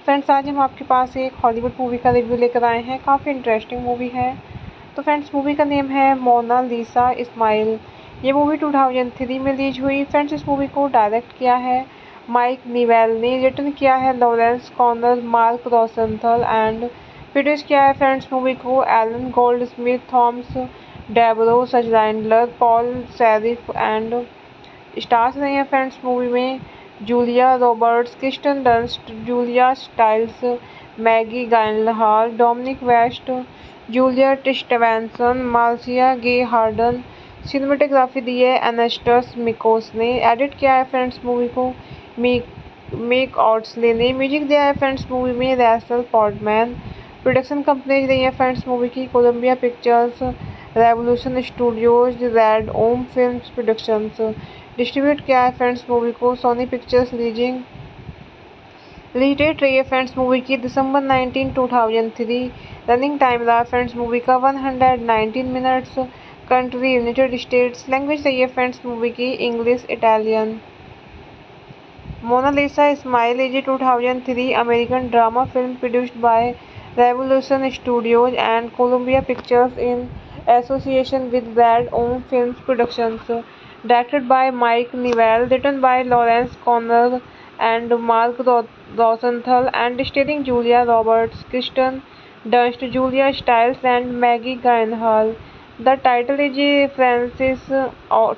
फ्रेंड्स, आज हम आपके पास एक हॉलीवुड मूवी का रिव्यू लेकर आए हैं, काफ़ी इंटरेस्टिंग मूवी है। तो फ्रेंड्स, मूवी का नेम है मोना लिसा स्माइल। ये मूवी 2003 में रिलीज हुई। फ्रेंड्स, इस मूवी को डायरेक्ट किया है माइक नीवेल ने, रिटर्न किया है Lawrence Connor, Mark Rosenthal and produce किया है। फ्रेंड्स, मूवी को Elon Goldsmith, Thomas Deborah, Schindler, Paul Schiff and stars रहे हैं। फ्रेंड्स, मूवी में Julia Roberts, Kirsten Dunst, Julia Stiles, Maggie गाइलहाल, Dominic West, Juliet Stevenson, Marcia Gay Harden. Cinematography दी है एनास्टस मिकोस ने। एडिट किया है फ्रेंड्स मूवी को मेक ऑट्सले ने। म्यूजिक दिया है फ्रेंड्स मूवी में रैसल पोर्टमैन। प्रोडक्शन कंपनीज रही है फ्रेंड्स मूवी की Columbia Pictures, Revolution Studios, Red ओम फिल्म्स प्रोडक्शंस। डिस्ट्रीब्यूट किया है फ्रेंड्स मूवी को सोनी पिक्चर्स। रिलीजिंग रिलीटेड रही है फ्रेंड्स मूवी की दिसंबर 19, 2003। रनिंग टाइम रहा फ्रेंड्स मूवी का 119 minutes. Country United States. Language रही है फ्रेंड्स मूवी की English, Italian. Mona Lisa smile is 2003 American drama film produced by Revolution Studios and Columbia Pictures in association with Red Om films productions. Directed by Mike Newell, written by Lawrence Konner and Mark Rosenthal, and starring Julia Roberts, Kirsten Dunst, Julia Stiles, and Maggie Gyllenhaal. The title is a reference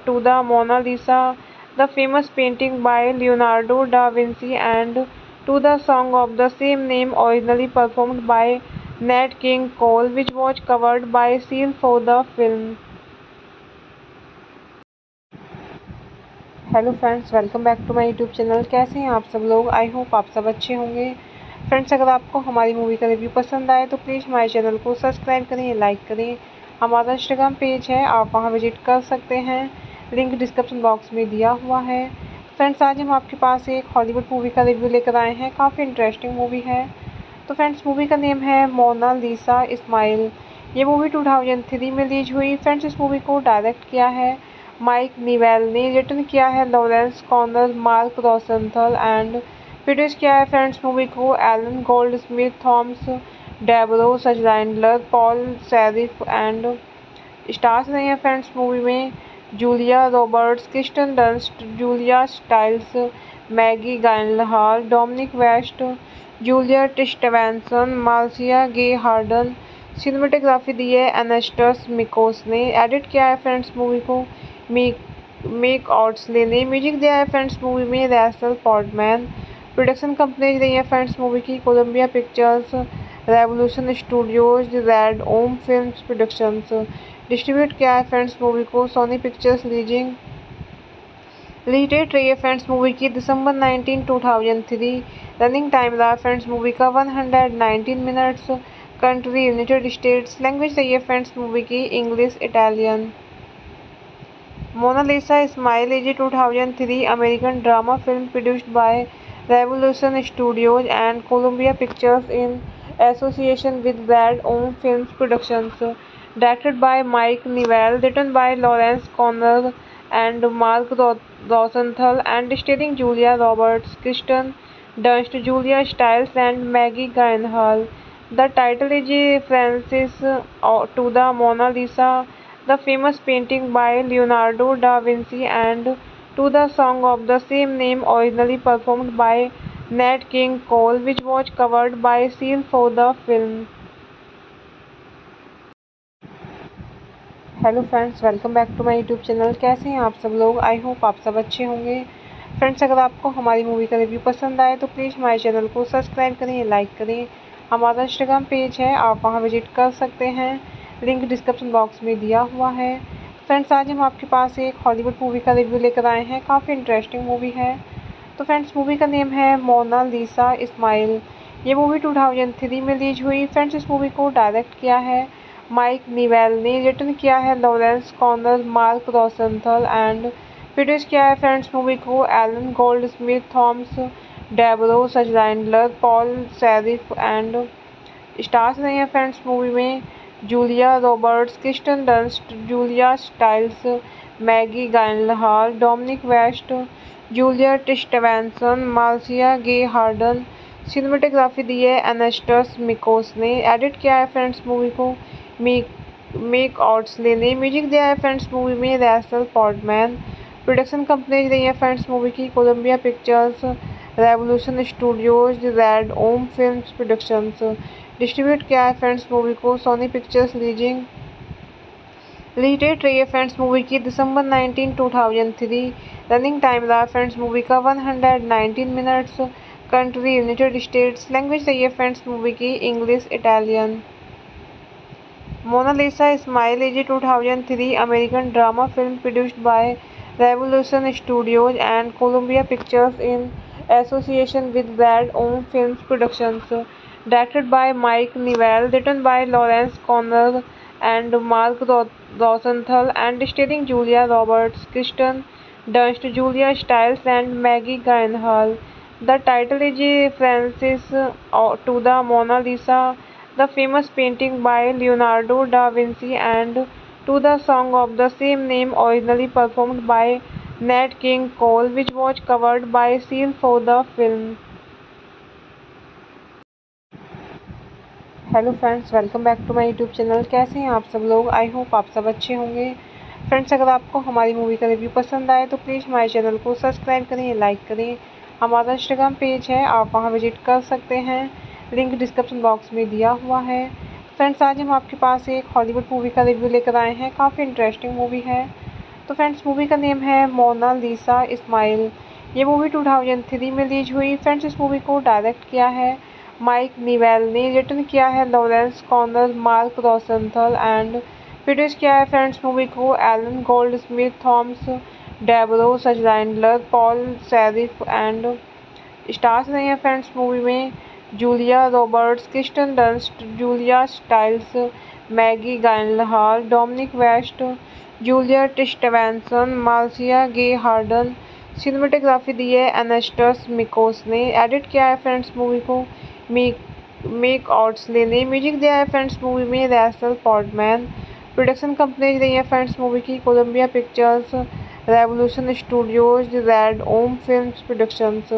to the Mona Lisa, the famous painting by Leonardo da Vinci, and to the song of the same name, originally performed by Nat King Cole, which was covered by Seal for the film. Hello friends, welcome back to my YouTube channel. कैसे हैं आप सब लोग? आई होप आप सब अच्छे होंगे। फ्रेंड्स, अगर आपको हमारी मूवी का रिव्यू पसंद आए तो प्लीज़ हमारे चैनल को सब्सक्राइब करें, लाइक करें। हमारा इंस्टाग्राम पेज है, आप वहां विजिट कर सकते हैं, लिंक डिस्क्रिप्शन बॉक्स में दिया हुआ है। फ्रेंड्स, आज हम आपके पास एक हॉलीवुड मूवी का रिव्यू लेकर आए हैं, काफ़ी इंटरेस्टिंग मूवी है। तो फ्रेंड्स, मूवी का नेम है मोना लिसा स्माइल। ये मूवी 2003 में रिलीज हुई। फ्रेंड्स, इस मूवी को डायरेक्ट किया है माइक नीवेल ने, रिटर्न किया है Lawrence Connor, Mark Rosenthal and produce किया है। फ्रेंड्स, मूवी को Elon Goldsmith, Thomas Deborah, Schindler, Paul Schiff and stars रहे हैं। फ्रेंड्स, मूवी में Julia Roberts, Kirsten Dunst, Julia Stiles, Maggie गाइलहाल, Dominic West, Juliet Stevenson, Marcia Gay Harden. Cinematography दी है एनास्टस मिकोस ने। एडिट किया है फ्रेंड्स मूवी को मेक ऑट्सले ने। म्यूजिक दिया है फ्रेंड्स मूवी में रैसल पोर्टमैन। प्रोडक्शन कंपनीज रही है फ्रेंड्स मूवी की Columbia Pictures, Revolution Studios, Red ओम फिल्म्स प्रोडक्शंस। डिस्ट्रीब्यूट किया है फ्रेंड्स मूवी को सोनी पिक्चर्स। रिलीजिंग रिलीटेड रही है फ्रेंड्स मूवी की दिसंबर 19, 2003। रनिंग टाइम रहा फ्रेंड्स मूवी का 119 minutes. Country United States. Language रही है फ्रेंड्स मूवी की English, Italian. Mona Lisa smile is 2003 American drama film produced by Revolution Studios and Columbia Pictures in association with Red Om films productions. Directed by Mike Newell, written by Lawrence Konner and Mark Rosenthal, and starring Julia Roberts, Kristen Dunst, Julia Stiles, and Maggie Gyllenhaal. The title is a reference to the Mona Lisa, the famous painting by Leonardo da Vinci, and to the song of the same name originally performed by Nat King Cole, which was covered by Seal for the film. Hello friends, welcome back to my YouTube channel. कैसे हैं आप सब लोग? आई होप आप सब अच्छे होंगे। फ्रेंड्स, अगर आपको हमारी मूवी का रिव्यू पसंद आए तो प्लीज़ हमारे चैनल को सब्सक्राइब करें, लाइक करें। हमारा इंस्टाग्राम पेज है, आप वहां विजिट कर सकते हैं, लिंक डिस्क्रिप्शन बॉक्स में दिया हुआ है। फ्रेंड्स, आज हम आपके पास एक हॉलीवुड मूवी का रिव्यू लेकर आए हैं, काफ़ी इंटरेस्टिंग मूवी है। तो फ्रेंड्स, मूवी का नेम है मोना लिसा स्माइल। ये मूवी 2003 में रिलीज हुई। फ्रेंड्स, इस मूवी को डायरेक्ट किया है माइक नीवेल ने, रिटर्न किया है Lawrence corner, Mark Rosenthal and produce किया है फ्रेंड्स मूवी को Elaine Goldsmith, Thomas Deborah, Schindler, Paul Schiff and stars रहे हैं फ्रेंड्स मूवी में Julia Roberts, Kirsten Dunst, Julia Stiles, Maggie गाइलहाल, Dominic West, Juliet Stevenson, Marcia Gay Harden, cinematography दी है एनास्टस मिकोस ने, एडिट किया है फ्रेंड्स मूवी को मेक ऑट्सले ने, म्यूजिक दिया है फ्रेंड्स मूवी में रैसल पॉर्टमैन, प्रोडक्शन कंपनीज रही है फ्रेंड्स मूवी की Columbia Pictures, Revolution Studios, Red ओम फिल्म्स प्रोडक्शंस, डिस्ट्रीब्यूट किया है फ्रेंड्स मूवी को सोनी पिक्चर्स, लीजिंग रिलीटेड रही है फ्रेंड्स मूवी की दिसंबर 19, 2003, रनिंग टाइम रहा फ्रेंड्स मूवी का 119 minutes, country United States, language रही है फ्रेंड्स मूवी की English Italian. Mona Lisa smile is 2003 American drama film produced by Revolution Studios and Columbia Pictures in association with Red Om films productions, directed by Mike Newell, written by Lawrence Konner and Mark Rosenthal and starring Julia Roberts, Kirsten Dunst, Julia Stiles and Maggie गाइलहाल। The title is references to the Mona Lisa, the famous painting by Leonardo da Vinci, and to the song of the same name originally performed by Nat King Cole, which was covered by Seal for the film. Hello friends, welcome back to my YouTube channel. कैसे हैं आप सब लोग? आई होप आप सब अच्छे होंगे। फ्रेंड्स, अगर आपको हमारी मूवी का रिव्यू पसंद आए तो प्लीज़ हमारे चैनल को सब्सक्राइब करें, लाइक करें। हमारा इंस्टाग्राम पेज है, आप वहाँ विजिट कर सकते हैं, लिंक डिस्क्रिप्शन बॉक्स में दिया हुआ है। फ्रेंड्स, आज हम आपके पास एक हॉलीवुड मूवी का रिव्यू लेकर आए हैं, काफ़ी इंटरेस्टिंग मूवी है। तो फ्रेंड्स, मूवी का नेम है मोना लिसा स्माइल। ये मूवी 2003 में रिलीज हुई। फ्रेंड्स, इस मूवी को डायरेक्ट किया है माइक नीवेल ने, रिटर्न किया है Lawrence corner, Mark Rosenthal and produce किया है फ्रेंड्स मूवी को Elaine Goldsmith, Thomas Deborah, Schindler, Paul Schiff and stars रहे हैं फ्रेंड्स मूवी में Julia Roberts, Kirsten Dunst, Julia Stiles, Maggie गाइलहाल, Dominic West, Juliet Stevenson, Marcia Gay Harden, cinematography दी है एनास्टस मिकोस ने, एडिट किया है फ्रेंड्स मूवी को मेक ऑट्सले ने, म्यूजिक दिया है फ्रेंड्स मूवी में रैसल पॉर्टमैन, प्रोडक्शन कंपनीज रही है फ्रेंड्स मूवी की Columbia Pictures, Revolution Studios, Red ओम फिल्म्स प्रोडक्शंस,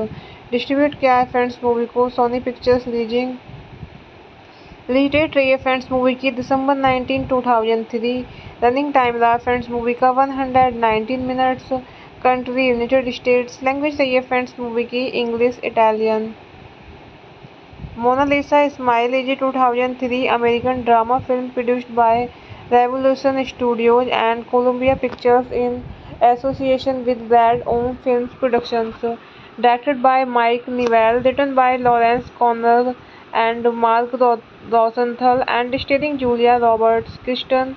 डिस्ट्रीब्यूट किया है फ्रेंड्स मूवी को सोनी पिक्चर्स, लीजिंग रिलीटेड रही है फ्रेंड्स मूवी की दिसंबर 19, 2003, रनिंग टाइम रहा फ्रेंड्स मूवी का 119 minutes, country United States, language रही है फ्रेंड्स मूवी की English Italian. Mona Lisa smile is 2003 American drama film produced by Revolution Studios and Columbia Pictures in association with Red Om films productions, directed by Mike Newell, written by Lawrence Konner and Mark Rosenthal and starring Julia Roberts, Kristen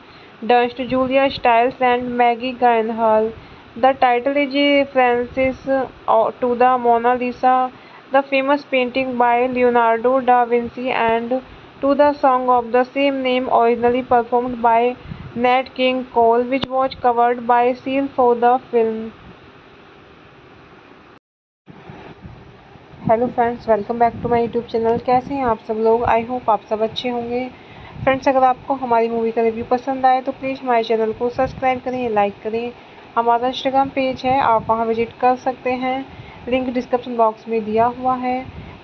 Dunst, Julia Stiles and Maggie Gyllenhaal. The title is a reference to the Mona Lisa, the famous painting by Leonardo da Vinci, and to the song of the same name originally performed by Nat King Cole, which was covered by Seal for the film. Hello friends, welcome back to my YouTube channel. कैसे हैं आप सब लोग? आई होप आप सब अच्छे होंगे। फ्रेंड्स, अगर आपको हमारी मूवी का रिव्यू पसंद आए तो प्लीज़ हमारे चैनल को सब्सक्राइब करें, लाइक करें। हमारा इंस्टाग्राम पेज है, आप वहाँ विजिट कर सकते हैं, लिंक डिस्क्रिप्शन बॉक्स में दिया हुआ है।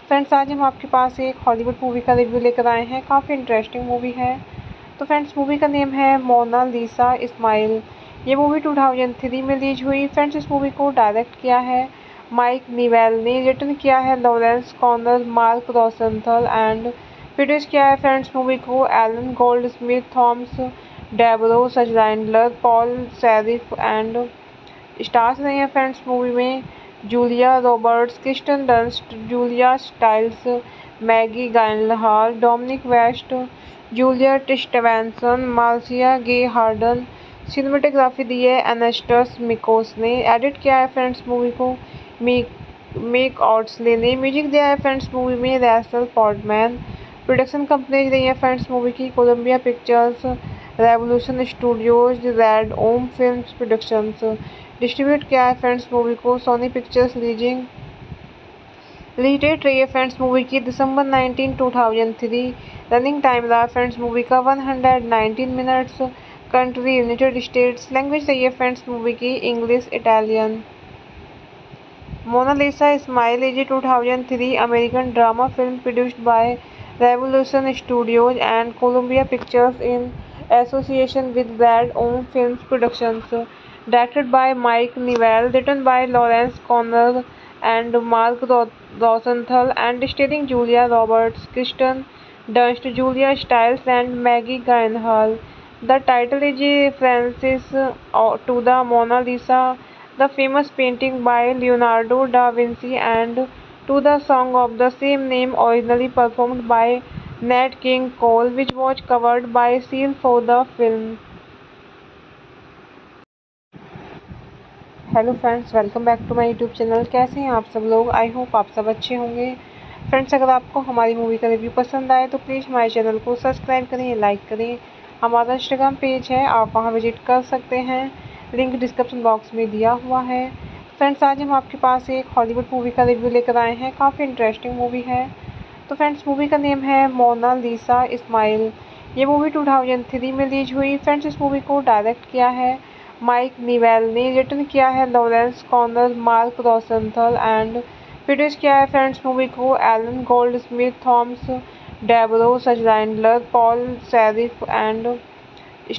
फ्रेंड्स, आज हम आपके पास एक हॉलीवुड मूवी का रिव्यू लेकर आए हैं, काफ़ी इंटरेस्टिंग मूवी है। तो फ्रेंड्स, मूवी का नेम है मोना लिसा स्माइल। ये मूवी 2003 में रिलीज हुई। फ्रेंड्स, इस मूवी को डायरेक्ट किया है माइक नीवेल ने, रिटर्न किया है Lawrence corner, Mark Rosenthal and produce किया है फ्रेंड्स मूवी को Elaine Goldsmith, Thomas Deborah, Schindler, Paul Schiff and stars रहे हैं फ्रेंड्स मूवी में Julia Roberts, Kirsten Dunst, Julia Stiles, Maggie गाइलहाल, Dominic West, Juliet Stevenson, Marcia Gay Harden, cinematography दी है एनास्टस मिकोस ने, एडिट किया है फ्रेंड्स मूवी को मेक ऑट्सले ने, म्यूजिक दिया है फ्रेंड्स मूवी में रैसल पॉर्टमैन, प्रोडक्शन कंपनीज रही है फ्रेंड्स मूवी की Columbia Pictures, Revolution Studios, Red ओम फिल्म प्रोडक्शंस। डिस्ट्रीब्यूट किया है फ्रेंड्स मूवी को सोनी पिक्चर्स। लीजिंग रिलीटेड रही है फ्रेंड्स मूवी की दिसंबर 19, 2003। रनिंग टाइम रहा फ्रेंड्स मूवी का 119 minutes. Country United States. Language रही है फ्रेंड्स मूवी की English Italian. Mona Lisa Smile 2003 American drama film produced by Revolution Studios and Columbia Pictures in association with Brad Ohm Films Productions. Directed by Mike Newell, written by Lawrence Connell and Mark Rosenthal, and starring Julia Roberts, Kirsten Dunst, Julia Stiles, and Maggie Gyllenhaal. The title is a reference to the Mona Lisa, the famous painting by Leonardo da Vinci, and to the song of the same name originally performed by Nat King Cole, which was covered by Seal for the film. Hello friends, welcome back to my YouTube channel. कैसे हैं आप सब लोग? आई होप आप सब अच्छे होंगे। फ्रेंड्स, अगर आपको हमारी मूवी का रिव्यू पसंद आए तो प्लीज़ हमारे चैनल को सब्सक्राइब करें, लाइक करें। हमारा इंस्टाग्राम पेज है, आप वहाँ विजिट कर सकते हैं, लिंक डिस्क्रिप्शन बॉक्स में दिया हुआ है। फ्रेंड्स, आज हम आपके पास एक हॉलीवुड मूवी का रिव्यू लेकर आए हैं, काफ़ी इंटरेस्टिंग मूवी है। तो फ्रेंड्स, मूवी का नेम है मोना लिसा स्माइल। ये मूवी 2003 में रिलीज हुई। फ्रेंड्स, इस मूवी को डायरेक्ट किया है माइक न्यूवेल ने, रिटर्न किया है Lawrence Connor, Mark Rosenthal and produce किया है फ्रेंड्स मूवी को Elon Goldsmith, Thomas Deborah, Schindler, Paul Schiff and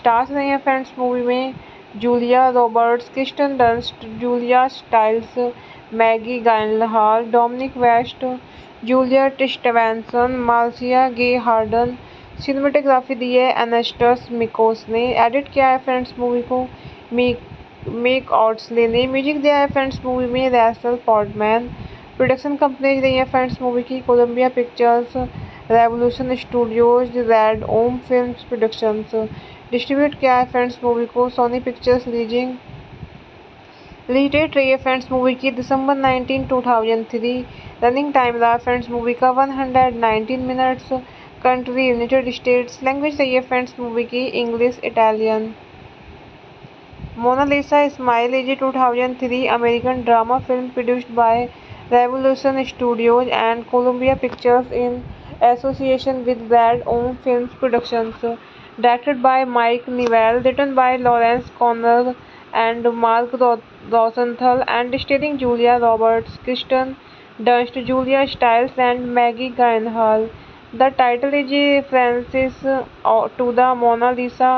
stars रहे हैं फ्रेंड्स मूवी में Julia Roberts, Kirsten Dunst, Julia Stiles, Maggie Gyllenhaal, Dominic West, Juliet Stevenson, Marcia Gay Harden. Cinematography दी है एनास्टस मिकोस ने। एडिट किया है फ्रेंड्स मूवी को मेक ऑट्सले ने। म्यूजिक दिया है फ्रेंड्स मूवी में रैसल पोर्टमैन। प्रोडक्शन कंपनीज रही है फ्रेंड्स मूवी की Columbia Pictures, Revolution Studios, Red ओम फिल्म प्रोडक्शंस। डिस्ट्रीब्यूट किया है फ्रेंड्स मूवी को सोनी पिक्चर्स। लीजिंग रिलीटेड रही है फ्रेंड्स मूवी की दिसंबर 19, 2003। रनिंग टाइम रहा फ्रेंड्स मूवी का 119 minutes. Country United States. Language रही है फ्रेंड्स मूवी की English Italian. Mona Lisa smile is 2003 American drama film produced by Revolution Studios and Columbia Pictures in association with Red Om film productions. Directed by Mike Newell, written by Lawrence Konner and Mark Rosenthal, and starring Julia Roberts, Kristen Dunst, Julia Stiles, and Maggie Gyllenhaal. The title is a reference to the Mona Lisa,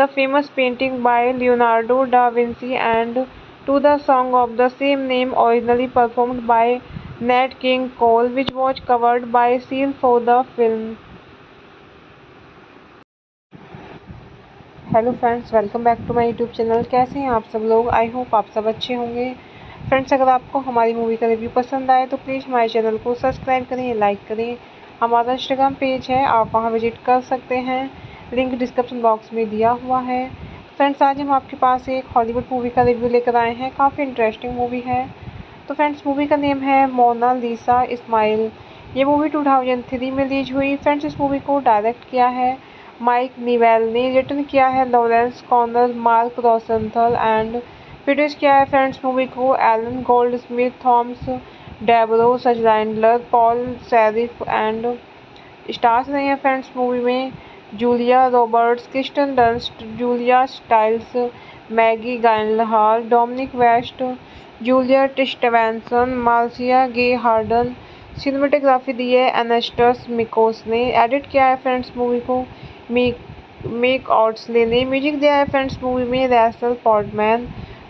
the famous painting by Leonardo da Vinci, and to the song of the same name originally performed by Nat King Cole, which was covered by Seal for the film. Hello friends, welcome back to my YouTube channel. कैसे हैं आप सब लोग? आई होप आप सब अच्छे होंगे। फ्रेंड्स, अगर आपको हमारी मूवी का रिव्यू पसंद आए तो प्लीज़ हमारे चैनल को सब्सक्राइब करें, लाइक करें। हमारा इंस्टाग्राम पेज है, आप वहाँ विजिट कर सकते हैं, लिंक डिस्क्रिप्शन बॉक्स में दिया हुआ है। फ्रेंड्स, आज हम आपके पास एक हॉलीवुड मूवी का रिव्यू लेकर आए हैं, काफ़ी इंटरेस्टिंग मूवी है। तो फ्रेंड्स, मूवी का नेम है मोना लिसा स्माइल। ये मूवी 2003 में रिलीज हुई। फ्रेंड्स, इस मूवी को डायरेक्ट किया है माइक न्यूवेल ने, रिटर्न किया है Lawrence Connor, Mark Rosenthal and produce किया है फ्रेंड्स मूवी को Elon Goldsmith, Thomas Deborah, Schindler, Paul Schiff and stars रहे हैं फ्रेंड्स मूवी में Julia Roberts, Kirsten Dunst, Julia Stiles, Maggie Gyllenhaal, Dominic West, Juliet Stevenson, Marcia Gay Harden. Cinematography दी है एनास्टस मिकोस ने। एडिट किया है फ्रेंड्स मूवी को मेक ऑट्सले ने। म्यूजिक दिया है फ्रेंड्स मूवी में रैसल पोर्टमैन।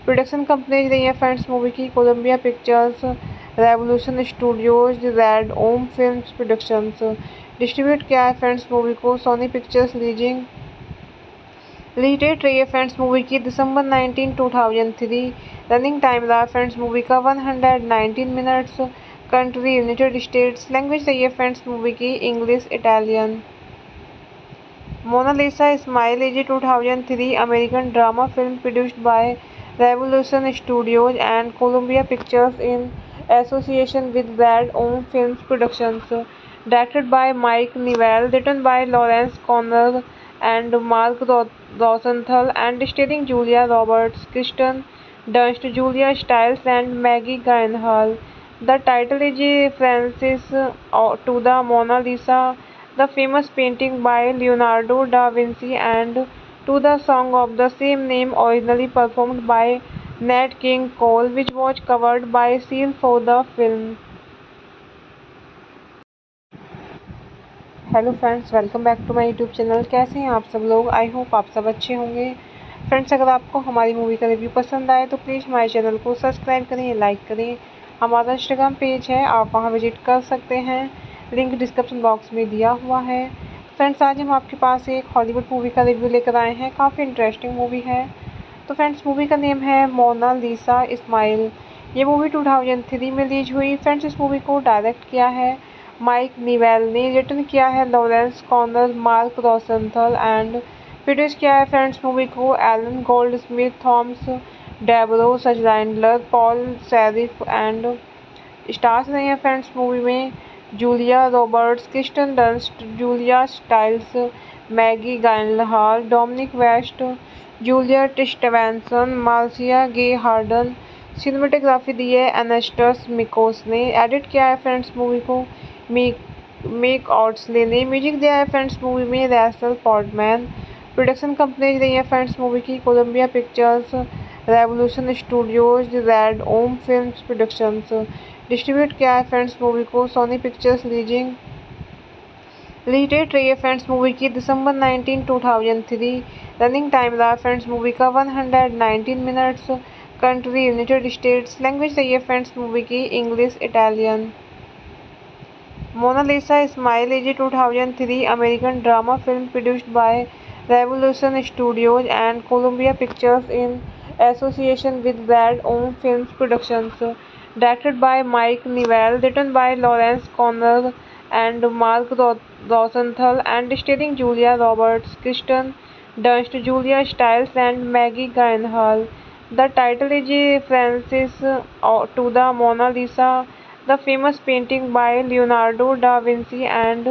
प्रोडक्शन कंपनीज रही है फ्रेंड्स मूवी की Columbia Pictures, Revolution Studios, Red ओम फिल्म प्रोडक्शंस। डिस्ट्रीब्यूट किया है फ्रेंड्स मूवी को सोनी पिक्चर्स। लीजिंग रिलीटेड रही है फ्रेंड्स मूवी की दिसंबर 19, 2003। रनिंग टाइम रहा फ्रेंड्स मूवी का 119 minutes. Country United States. Language रही है फ्रेंड्स मूवी की English Italian. Mona Lisa smile is 2003 American drama film produced by Revolution Studios and Columbia Pictures in association with Red Om film productions. directed by Mike Newell, written by Lawrence Konner and Mark Rosenthal, and starring Julia Roberts, Kristen Dunst, Julia Stiles, and Maggie Gyllenhaal. The title is a reference to the Mona Lisa, the famous painting by Leonardo da Vinci, and to the song of the same name, originally performed by Nat King Cole, which was covered by Seal for the film. Hello friends, welcome back to my YouTube channel. कैसे हैं आप सब लोग? आई होप आप सब अच्छे होंगे। फ्रेंड्स, अगर आपको हमारी मूवी का रिव्यू पसंद आए तो प्लीज़ हमारे चैनल को सब्सक्राइब करें, लाइक करें। हमारा इंस्टाग्राम पेज है, आप वहां विजिट कर सकते हैं, लिंक डिस्क्रिप्शन बॉक्स में दिया हुआ है। फ्रेंड्स, आज हम आपके पास एक हॉलीवुड मूवी का रिव्यू लेकर आए हैं, काफ़ी इंटरेस्टिंग मूवी है। तो फ्रेंड्स, मूवी का नेम है मोना लिसा स्माइल। ये मूवी 2003 में रिलीज हुई। फ्रेंड्स, इस मूवी को डायरेक्ट किया है माइक निवेल ने, रिटर्न किया है Lawrence corner, Mark Rosenthal and produce किया है। फ्रेंड्स, मूवी को Elon Goldsmith, Thomas Deborah, Schindler, Paul Schiff and stars रहे हैं। फ्रेंड्स, मूवी में Julia Roberts, Kirsten Dunst, Julia Stiles, Maggie Gyllenhaal, Dominic West, Juliet Stevenson, Marcia Gay Harden. Cinematography दी है एनास्टस मिकोस ने। एडिट किया है फ्रेंड्स मूवी को मेक ऑट्सले ने। म्यूजिक दिया है फ्रेंड्स मूवी में रैसल पोर्टमैन। प्रोडक्शन कंपनीज रही है फ्रेंड्स मूवी की Columbia Pictures, Revolution Studios, Red ओम फिल्म्स प्रोडक्शंस। डिस्ट्रीब्यूट किया है फ्रेंड्स मूवी को सोनी पिक्चर्स। रिलीजिंग रिलीटेड रही है फ्रेंड्स मूवी की दिसंबर 19, 2003। रनिंग टाइम रहा फ्रेंड्स मूवी का 119 minutes. Country United States. Language रही है फ्रेंड्स मूवी की English, Italian. Mona Lisa is My Lady 2003 American drama film produced by Revolution Studios and Columbia Pictures in association with Brad Ohm Films Productions. Directed by Mike Newell, written by Lawrence Connell and Mark Rosenthal, and starring Julia Roberts, Kirsten Dunst, Julia Stiles, and Maggie Gyllenhaal. The title is a reference to the Mona Lisa, the famous by Leonardo da Vinci, and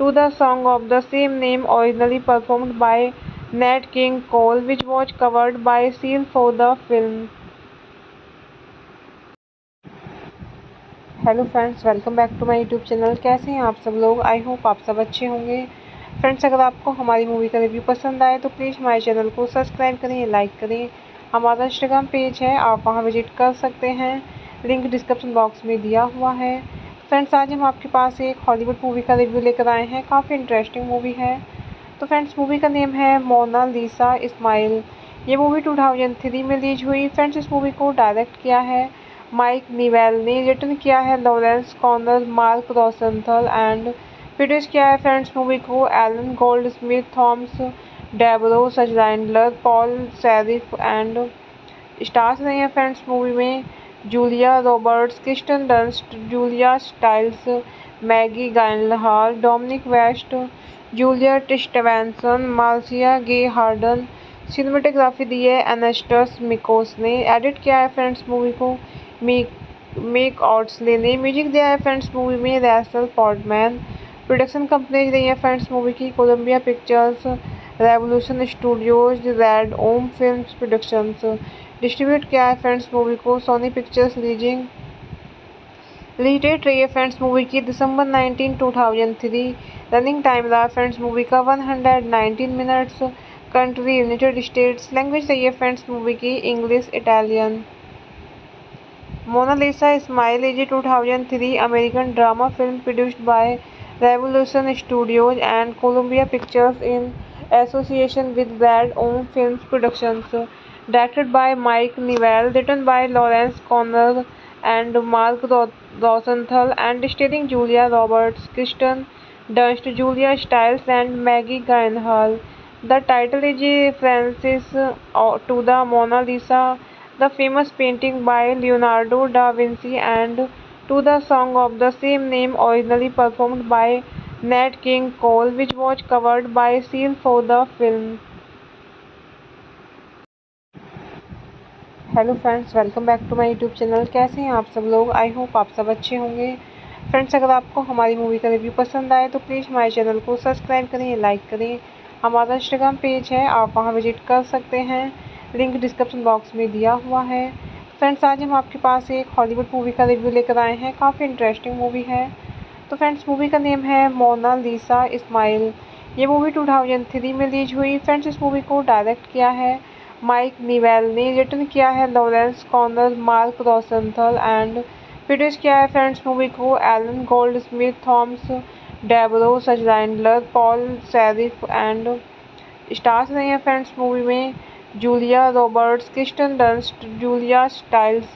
to the song of the same name, originally performed by Nat King Cole, which was covered by Seal for the film. Hello friends, welcome back to my YouTube channel. कैसे हैं आप सब लोग? आई होप आप सब अच्छे होंगे। फ्रेंड्स, अगर आपको हमारी मूवी का रिव्यू पसंद आए तो प्लीज़ हमारे चैनल को सब्सक्राइब करें, लाइक करें। हमारा इंस्टाग्राम पेज है, आप वहां विजिट कर सकते हैं, लिंक डिस्क्रिप्शन बॉक्स में दिया हुआ है। फ्रेंड्स, आज हम आपके पास एक हॉलीवुड मूवी का रिव्यू लेकर आए हैं, काफ़ी इंटरेस्टिंग मूवी है। तो फ्रेंड्स, मूवी का नेम है मोना लिसा स्माइल। ये मूवी 2003 में रिलीज हुई। फ्रेंड्स, इस मूवी को डायरेक्ट किया है माइक निवेल ने, रिटर्न किया है Lawrence corner, Mark Rosenthal and produce किया है। फ्रेंड्स, मूवी को Elon Goldsmith, Thomas Deborah, Schindler, Paul Schiff and stars रहे हैं। फ्रेंड्स, मूवी में Julia Roberts, Kirsten Dunst, Julia Stiles, Maggie Gyllenhaal, Dominic West, Juliet Stevenson, Marcia Gay Harden. Cinematography दी है एनास्टस मिकोस ने। एडिट किया है फ्रेंड्स मूवी को मेक ऑट्सले ने। म्यूजिक दिया है फ्रेंड्स मूवी में रैसल पोर्टमैन। प्रोडक्शन कंपनीज रही है फ्रेंड्स मूवी की Columbia Pictures, Revolution Studios, Red ओम फिल्म्स प्रोडक्शंस। डिस्ट्रीब्यूट किया है फ्रेंड्स मूवी को सोनी पिक्चर्स। रिलीजिंग रिलीटेड रही है फ्रेंड्स मूवी की दिसंबर 19, 2003। रनिंग टाइम रहा फ्रेंड्स मूवी का 119 minutes. Country United States. Language रही है फ्रेंड्स मूवी की English, Italian. Mona Lisa smile is 2003 American drama film produced by Revolution Studios and Columbia Pictures in association with Red Om films productions. Directed by Mike Newell, written by Lawrence Konner and Mark Rosenthal, and starring Julia Roberts, Kristen Dunst, Julia Stiles, and Maggie Gyllenhaal. The title is a reference to the Mona Lisa, the famous painting by Leonardo da Vinci, and to the song of the same name, originally performed by Nat King Cole, which was covered by Seal for the film. Hello friends, welcome back to my YouTube channel. कैसे हैं आप सब लोग? आई होप आप सब अच्छे होंगे। फ्रेंड्स, अगर आपको हमारी मूवी का रिव्यू पसंद आए तो प्लीज़ हमारे चैनल को सब्सक्राइब करें, लाइक करें। हमारा इंस्टाग्राम पेज है, आप वहाँ विजिट कर सकते हैं, लिंक डिस्क्रिप्शन बॉक्स में दिया हुआ है। फ्रेंड्स, आज हम आपके पास एक हॉलीवुड मूवी का रिव्यू लेकर आए हैं, काफ़ी इंटरेस्टिंग मूवी है। तो फ्रेंड्स, मूवी का नेम है मोना लिसा स्माइल। ये मूवी 2003 में रिलीज हुई। फ्रेंड्स, इस मूवी को डायरेक्ट किया है माइक नीवेल ने, रिटर्न किया है Lawrence corner, Mark Rosenthal and produce किया है। फ्रेंड्स, मूवी को Elon Goldsmith, Thomas Deborah, Schindler, Paul Schiff and stars रहे हैं। फ्रेंड्स, मूवी में Julia Roberts, Kirsten Dunst, Julia Stiles,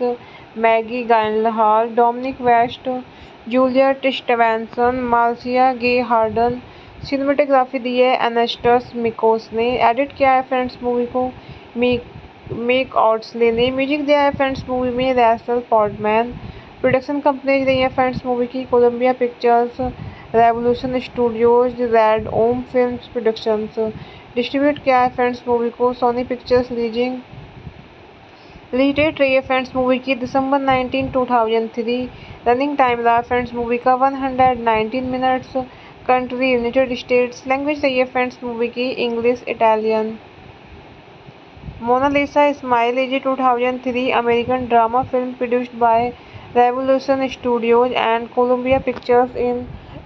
Maggie गाइलहाल, Dominic West, Juliet Stevenson, Marcia Gay Harden. Cinematography दी है एनास्टस मिकोस ने। एडिट किया है फ्रेंड्स मूवी को मेक ऑट्सले ने। म्यूजिक दिया है फ्रेंड्स मूवी में रैसल पोर्टमैन। प्रोडक्शन कंपनीज रही है फ्रेंड्स मूवी की Columbia Pictures, Revolution Studios, Red ओम फिल्म प्रोडक्शंस। डिस्ट्रीब्यूट किया है फ्रेंड्स मूवी को सोनी पिक्चर्स। रिलीजिंग रिलीटेड रही है फ्रेंड्स मूवी की दिसंबर 19, 2003। रनिंग टाइम रहा फ्रेंड्स मूवी का 119 minutes. Country United States. Language रही है फ्रेंड्स मूवी की English Italian. Mona Lisa smile is 2003 American drama film produced by Revolution Studios and Columbia Pictures in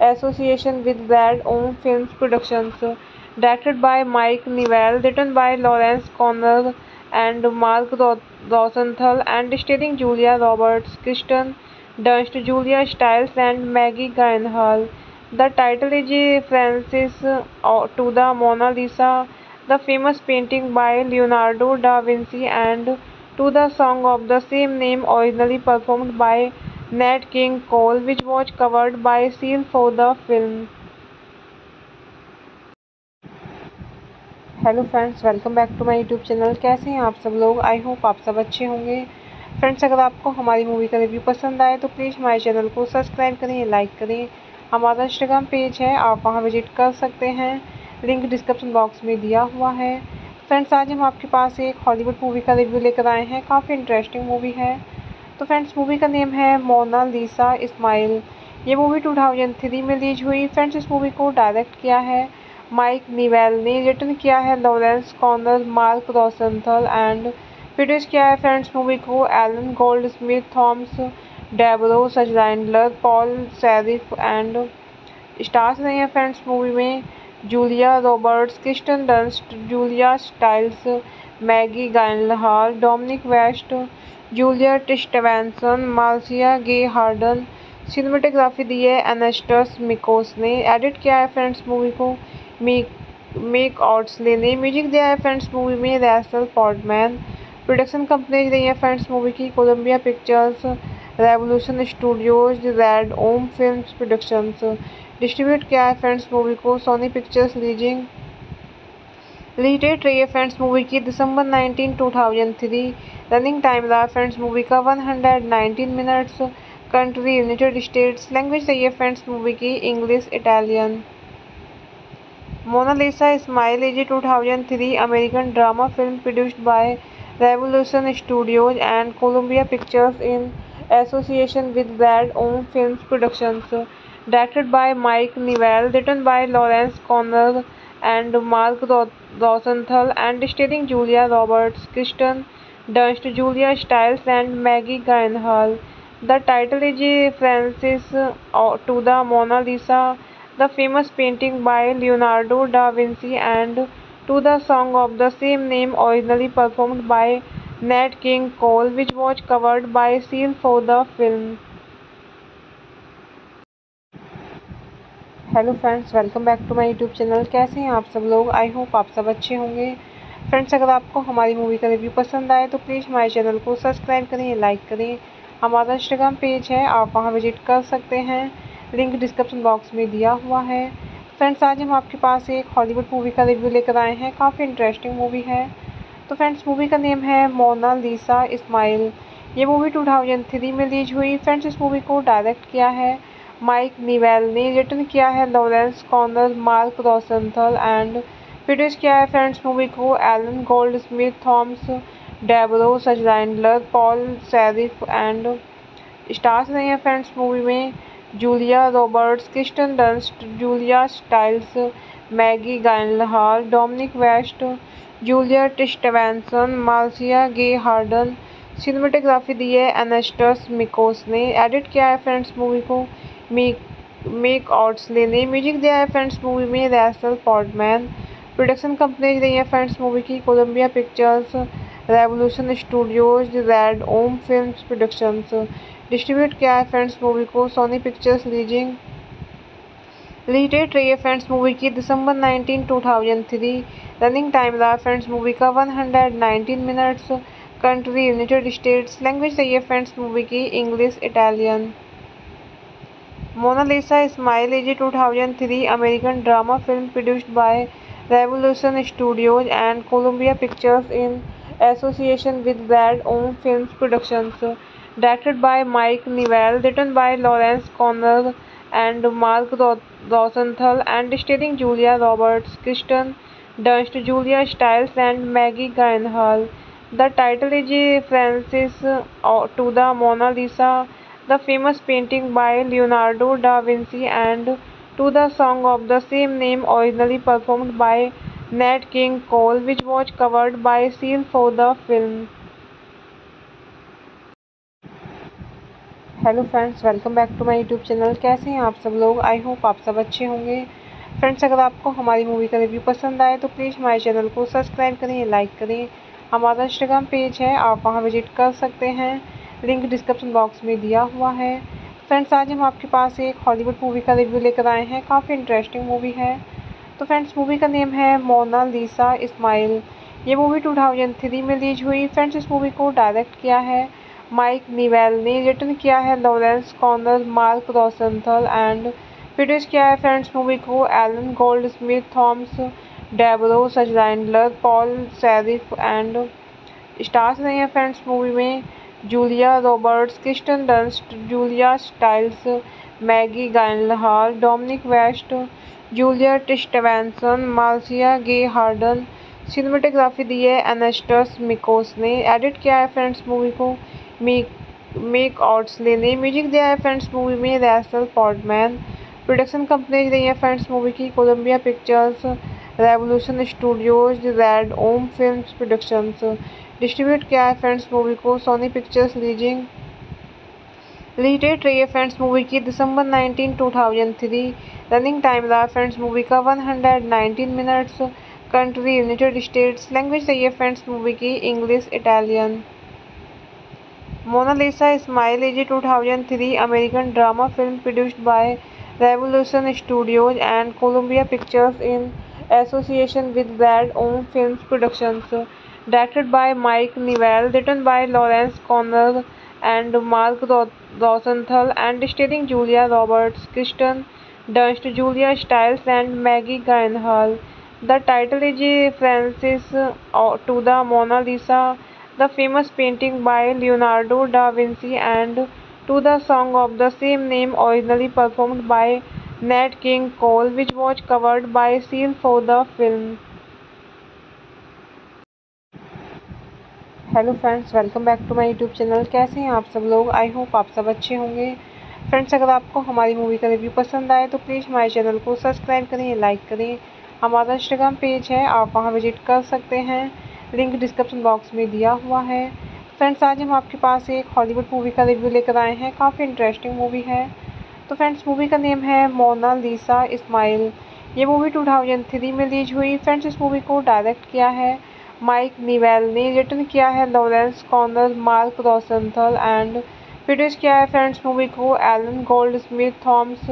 association with Brad Ohm Films Productions. Directed by Mike Newell, written by Lawrence Connor and Mark Rosenthal, and starring Julia Roberts, Kirsten Dunst, Julia Stiles, and Maggie Gyllenhaal. The title is a reference to the Mona Lisa, the famous painting by Leonardo da Vinci, and to the song of the same name, originally performed by Nat King Cole, which was covered by Seal for the film. Hello friends, welcome back to my YouTube channel. कैसे हैं आप सब लोग? आई होप आप सब अच्छे होंगे। फ्रेंड्स, अगर आपको हमारी मूवी का रिव्यू पसंद आए तो प्लीज़ हमारे चैनल को सब्सक्राइब करें, लाइक करें। हमारा इंस्टाग्राम पेज है, आप वहाँ विजिट कर सकते हैं, लिंक डिस्क्रिप्शन बॉक्स में दिया हुआ है। फ्रेंड्स, आज हम आपके पास एक हॉलीवुड मूवी का रिव्यू लेकर आए हैं, काफ़ी इंटरेस्टिंग मूवी है। तो फ्रेंड्स, मूवी का नेम है मोना लिसा स्माइल। ये मूवी 2003 में रिलीज हुई। फ्रेंड्स, इस मूवी को डायरेक्ट किया है माइक नीवेल ने, रिटर्न किया है Lawrence corner, Mark Rosenthal and produce किया है। फ्रेंड्स, मूवी को Elon Goldsmith, Thomas Deborah, Schindler, Paul Schiff and stars रहे हैं। फ्रेंड्स, मूवी में Julia Roberts, Kirsten Dunst, Julia Stiles, Maggie गाइलहाल, Dominic West, Juliet Stevenson, Marcia Gay Harden. Cinematography दी है एनास्टस मिकोस ने। एडिट किया है फ्रेंड्स मूवी को मेक ऑट्सले ने। म्यूजिक दिया है फ्रेंड्स मूवी में रैसल पोर्टमैन। प्रोडक्शन कंपनीज रही है फ्रेंड्स मूवी की Columbia Pictures, Revolution Studios, Red ओम फिल्म प्रोडक्शंस। डिस्ट्रीब्यूट किया है फ्रेंड्स मूवी को सोनी पिक्चर्स। रिलीजिंग रिलीटेड रही है फ्रेंड्स मूवी की दिसंबर 19, 2003। रनिंग टाइम रहा फ्रेंड्स मूवी का 119 minutes. Country United States. Language रही है फ्रेंड्स मूवी की English Italian. Mona Lisa smile is 2003 American drama film produced by Revolution Studios and Columbia Pictures in association with Red Om film productions. Directed by Mike Newell, written by Lawrence Konner and Mark Rosenthal, and starring Julia Roberts, Kristen Dunst, Julia Stiles, and Maggie Gyllenhaal. The title is a reference to the Mona Lisa, the famous painting by Leonardo da Vinci, and to the song of the same name originally performed by Nat King Cole, which was covered by Seal for the film. Hello friends, welcome back to my YouTube channel. कैसे हैं आप सब लोग? आई होप आप सब अच्छे होंगे। फ्रेंड्स, अगर आपको हमारी मूवी का रिव्यू पसंद आए तो प्लीज़ हमारे चैनल को सब्सक्राइब करें, लाइक करें। हमारा इंस्टाग्राम पेज है, आप वहाँ विजिट कर सकते हैं, लिंक डिस्क्रिप्शन बॉक्स में दिया हुआ है। फ्रेंड्स, आज हम आपके पास एक हॉलीवुड मूवी का रिव्यू लेकर आए हैं, काफ़ी इंटरेस्टिंग मूवी है। तो फ्रेंड्स, मूवी का नेम है मोना लिसा स्माइल। ये मूवी 2003 में रिलीज हुई। फ्रेंड्स, इस मूवी को डायरेक्ट किया है माइक नीवेल ने, रिटर्न किया है Lawrence corner, Mark Rosenthal and produce किया है। फ्रेंड्स, मूवी को Elon Goldsmith, Thomas Deborah, Schindler, Paul Schiff and stars रहे हैं। फ्रेंड्स, मूवी में Julia Roberts, Kirsten Dunst, Julia Stiles, Maggie गाइलहाल, Dominic West, Juliet Stevenson, Marcia Gay Harden. Cinematography दी है एनास्टास मिकोस ने। एडिट किया है फ्रेंड्स मूवी को मेक ऑट्सले ने। म्यूजिक दिया है फ्रेंड्स मूवी में रैसल पॉर्टमैन। प्रोडक्शन कंपनीज रही है फ्रेंड्स मूवी की Columbia Pictures, Revolution Studios, Red ओम फिल्म प्रोडक्शंस। डिस्ट्रीब्यूट किया है फ्रेंड्स मूवी को सोनी पिक्चर्स। रिलीजिंग रिलीटेड रही है फ्रेंड्स मूवी की दिसंबर 19, 2003। रनिंग टाइम रहा फ्रेंड्स मूवी का 119 minutes. Country United States. Language रही है फ्रेंड्स मूवी की English Italian. Mona Lisa smile is 2003 American drama film produced by Revolution Studios and Columbia Pictures in association with Red Om film productions. Directed by Mike Newell, written by Lawrence Connor and Mark Rosenthal and starring Julia Roberts, Kirsten Dunst, Julia Stiles and Maggie गाइलहाल। The title is reference to the Mona Lisa, the famous painting by Leonardo da Vinci, and to the song of the same name originally performed by Nat King Cole, which was covered by Seal for the film. Hello friends, welcome back to my YouTube channel. कैसे हैं आप सब लोग? आई होप आप सब अच्छे होंगे। फ्रेंड्स, अगर आपको हमारी मूवी का रिव्यू पसंद आए तो प्लीज़ हमारे चैनल को सब्सक्राइब करें, लाइक करें। हमारा इंस्टाग्राम पेज है, आप वहां विजिट कर सकते हैं, लिंक डिस्क्रिप्शन बॉक्स में दिया हुआ है। फ्रेंड्स, आज हम आपके पास एक हॉलीवुड मूवी का रिव्यू लेकर आए हैं, काफ़ी इंटरेस्टिंग मूवी है। तो फ्रेंड्स, मूवी का नेम है मोना लिसा स्माइल। ये मूवी 2003 में रिलीज हुई। फ्रेंड्स, इस मूवी को डायरेक्ट किया है माइक न्यूवेल ने। रिटर्न किया है Lawrence Connor, Mark Rosenthal and produce किया है फ्रेंड्स मूवी को Elon Goldsmith, Thomas Deborah, Schindler, Paul Schiff and stars रहे हैं फ्रेंड्स मूवी में Julia Roberts, Kirsten Dunst, Julia Stiles, Maggie गाइलहाल, Dominic West, Juliet Stevenson, Marcia Gay Harden. Cinematography दी है एनास्टास मिकोस ने। एडिट किया है फ्रेंड्स मूवी को मेक ऑट्सले ने। म्यूजिक दिया है फ्रेंड्स मूवी में रैसल पॉर्टमैन। प्रोडक्शन कंपनीज रही है फ्रेंड्स मूवी की Columbia Pictures, Revolution Studios, Red ओम फिल्म प्रोडक्शंस। डिस्ट्रीब्यूट किया है फ्रेंड्स मूवी को सोनी पिक्चर्स। रिलीजिंग रिलीटेड रही है फ्रेंड्स मूवी की दिसंबर 19, 2003। रनिंग टाइम रहा फ्रेंड्स मूवी का 119 minutes. Country United States. Language रही है फ्रेंड्स मूवी की English Italian. Mona Lisa smile is 2003 American drama film produced by Revolution Studios and Columbia Pictures in association with their own films productions. Directed by Mike Newell, written by Lawrence Connell and Mark Rosenthal, and starring Julia Roberts, Kristen Dunst, Julia Stiles, and Maggie Gyllenhaal. The title is a reference to the Mona Lisa, the famous painting by Leonardo da Vinci, and to the song of the same name originally published. by Nat King Cole, which was covered by Seal for the film. Hello friends, welcome back to my YouTube channel. कैसे हैं आप सब लोग? आई होप आप सब अच्छे होंगे। फ्रेंड्स, अगर आपको हमारी मूवी का रिव्यू पसंद आए तो प्लीज़ हमारे चैनल को सब्सक्राइब करें, लाइक करें। हमारा इंस्टाग्राम पेज है, आप वहां विजिट कर सकते हैं, लिंक डिस्क्रिप्शन बॉक्स में दिया हुआ है। फ्रेंड्स, आज हम आपके पास एक हॉलीवुड मूवी का रिव्यू लेकर आए हैं, काफ़ी इंटरेस्टिंग मूवी है। तो फ्रेंड्स, मूवी का नेम है मोना लिसा स्माइल। ये मूवी 2003 में रिलीज हुई। फ्रेंड्स, इस मूवी को डायरेक्ट किया है माइक न्यूवेल ने। रिटर्न किया है Lawrence Connor, Mark Rosenthal and produce किया है फ्रेंड्स मूवी को Elon Goldsmith, Thomas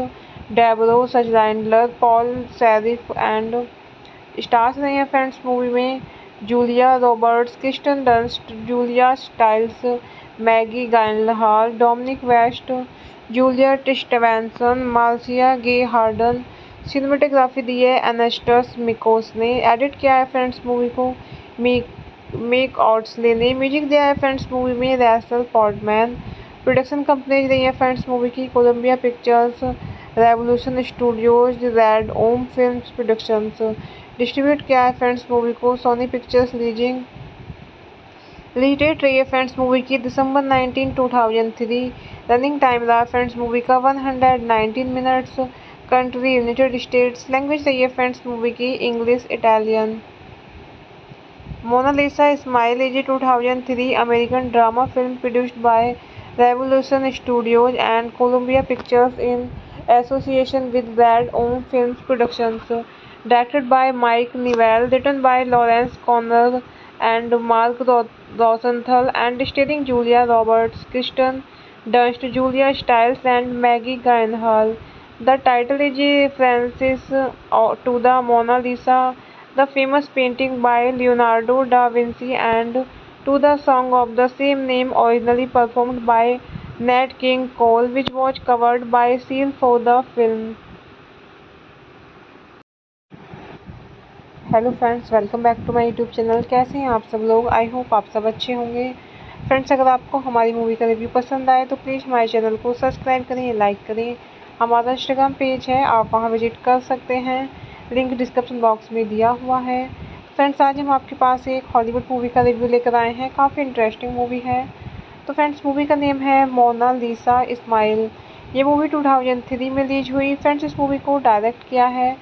Deborah, Schindler, Paul Schiff and stars रहे हैं फ्रेंड्स मूवी में Julia Roberts, Kirsten Dunst, Julia Stiles, Maggie गाइलहाल, Dominic West, Juliet Stevenson, Marcia Gay Harden. Cinematography दी है एनास्टास मिकोस ने। एडिट किया है फ्रेंड्स मूवी को मेक ऑट्सले ने। म्यूजिक दिया है फ्रेंड्स मूवी में रैसल पॉर्टमैन। प्रोडक्शन कंपनीज रही है फ्रेंड्स मूवी की Columbia Pictures, Revolution Studios, Red ओम फिल्म प्रोडक्शंस। डिस्ट्रीब्यूट किया है फ्रेंड्स मूवी को सोनी पिक्चर्स। रिलीजिंग रिलेटेड रही है फ्रेंड्स मूवी की। दिसंबर 19, 2003 रनिंग टाइम रहा फ्रेंड्स मूवी का 119 minutes. Country United States. Language रही है फ्रेंड्स मूवी की English Italian. Mona Lisa smile is 2003 American drama film produced by Revolution Studios and Columbia Pictures in association with bread Om films productions. Directed by Mike Newell, written by Lawrence Connor and Mark Rosenthal and starring Julia Roberts, Kirsten Dunst, Julia Stiles and Maggie Gyllenhaal. The title is Francis to the Mona Lisa, the famous painting by Leonardo da Vinci, and to the song of the same name originally performed by Nat King Cole, which was covered by Seal for the film. Hello friends, welcome back to my YouTube channel. कैसे हैं आप सब लोग? आई होप आप सब अच्छे होंगे। फ्रेंड्स, अगर आपको हमारी मूवी का रिव्यू पसंद आए तो प्लीज़ हमारे चैनल को सब्सक्राइब करें, लाइक करें। हमारा इंस्टाग्राम पेज है, आप वहाँ विजिट कर सकते हैं, लिंक डिस्क्रिप्शन बॉक्स में दिया हुआ है। फ्रेंड्स, आज हम आपके पास एक हॉलीवुड मूवी का रिव्यू लेकर आए हैं, काफ़ी इंटरेस्टिंग मूवी है। तो फ्रेंड्स, मूवी का नेम है मोना लिसा स्माइल। ये मूवी 2003 में रिलीज हुई। फ्रेंड्स, इस मूवी को डायरेक्ट किया है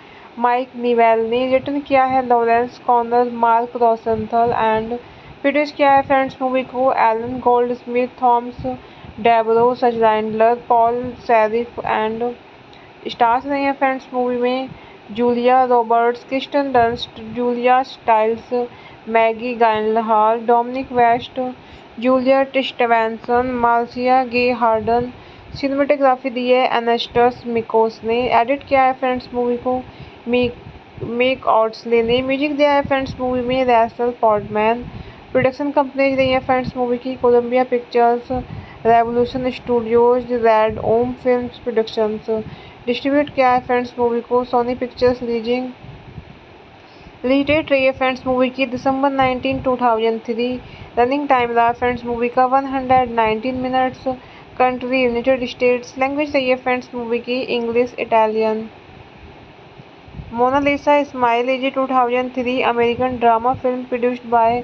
माइक न्यूवेल ने, रिटर्न किया है Lawrence Connor, Mark Rosenthal and produce किया है फ्रेंड्स मूवी को Elon Goldsmith, Thomas Deborah, Schindler, Paul Schiff and stars रहे हैं फ्रेंड्स मूवी में Julia Roberts, Kirsten Dunst, Julia Stiles, Maggie Gyllenhaal, Dominic West, Juliet Stevenson, Marcia Gay Harden. Cinematography दी है एनास्टस मिकोस ने। एडिट किया है फ्रेंड्स मूवी को मेक ऑट्सले ने। म्यूजिक दिया है फ्रेंड्स मूवी में रैसल पोर्टमैन। प्रोडक्शन कंपनीज रही है फ्रेंड्स मूवी की Columbia Pictures, Revolution Studios, Red ओम फिल्म्स प्रोडक्शंस। डिस्ट्रीब्यूट किया है फ्रेंड्स मूवी को सोनी पिक्चर्स। रिलीजिंग रिलेटेड रही है फ्रेंड्स मूवी की। दिसंबर 19, 2003 रनिंग टाइम रहा फ्रेंड्स मूवी का 119 minutes. Country United States. Language रही है फ्रेंड्स मूवी की English Italian. Mona Lisa smile is 2003 American drama film produced by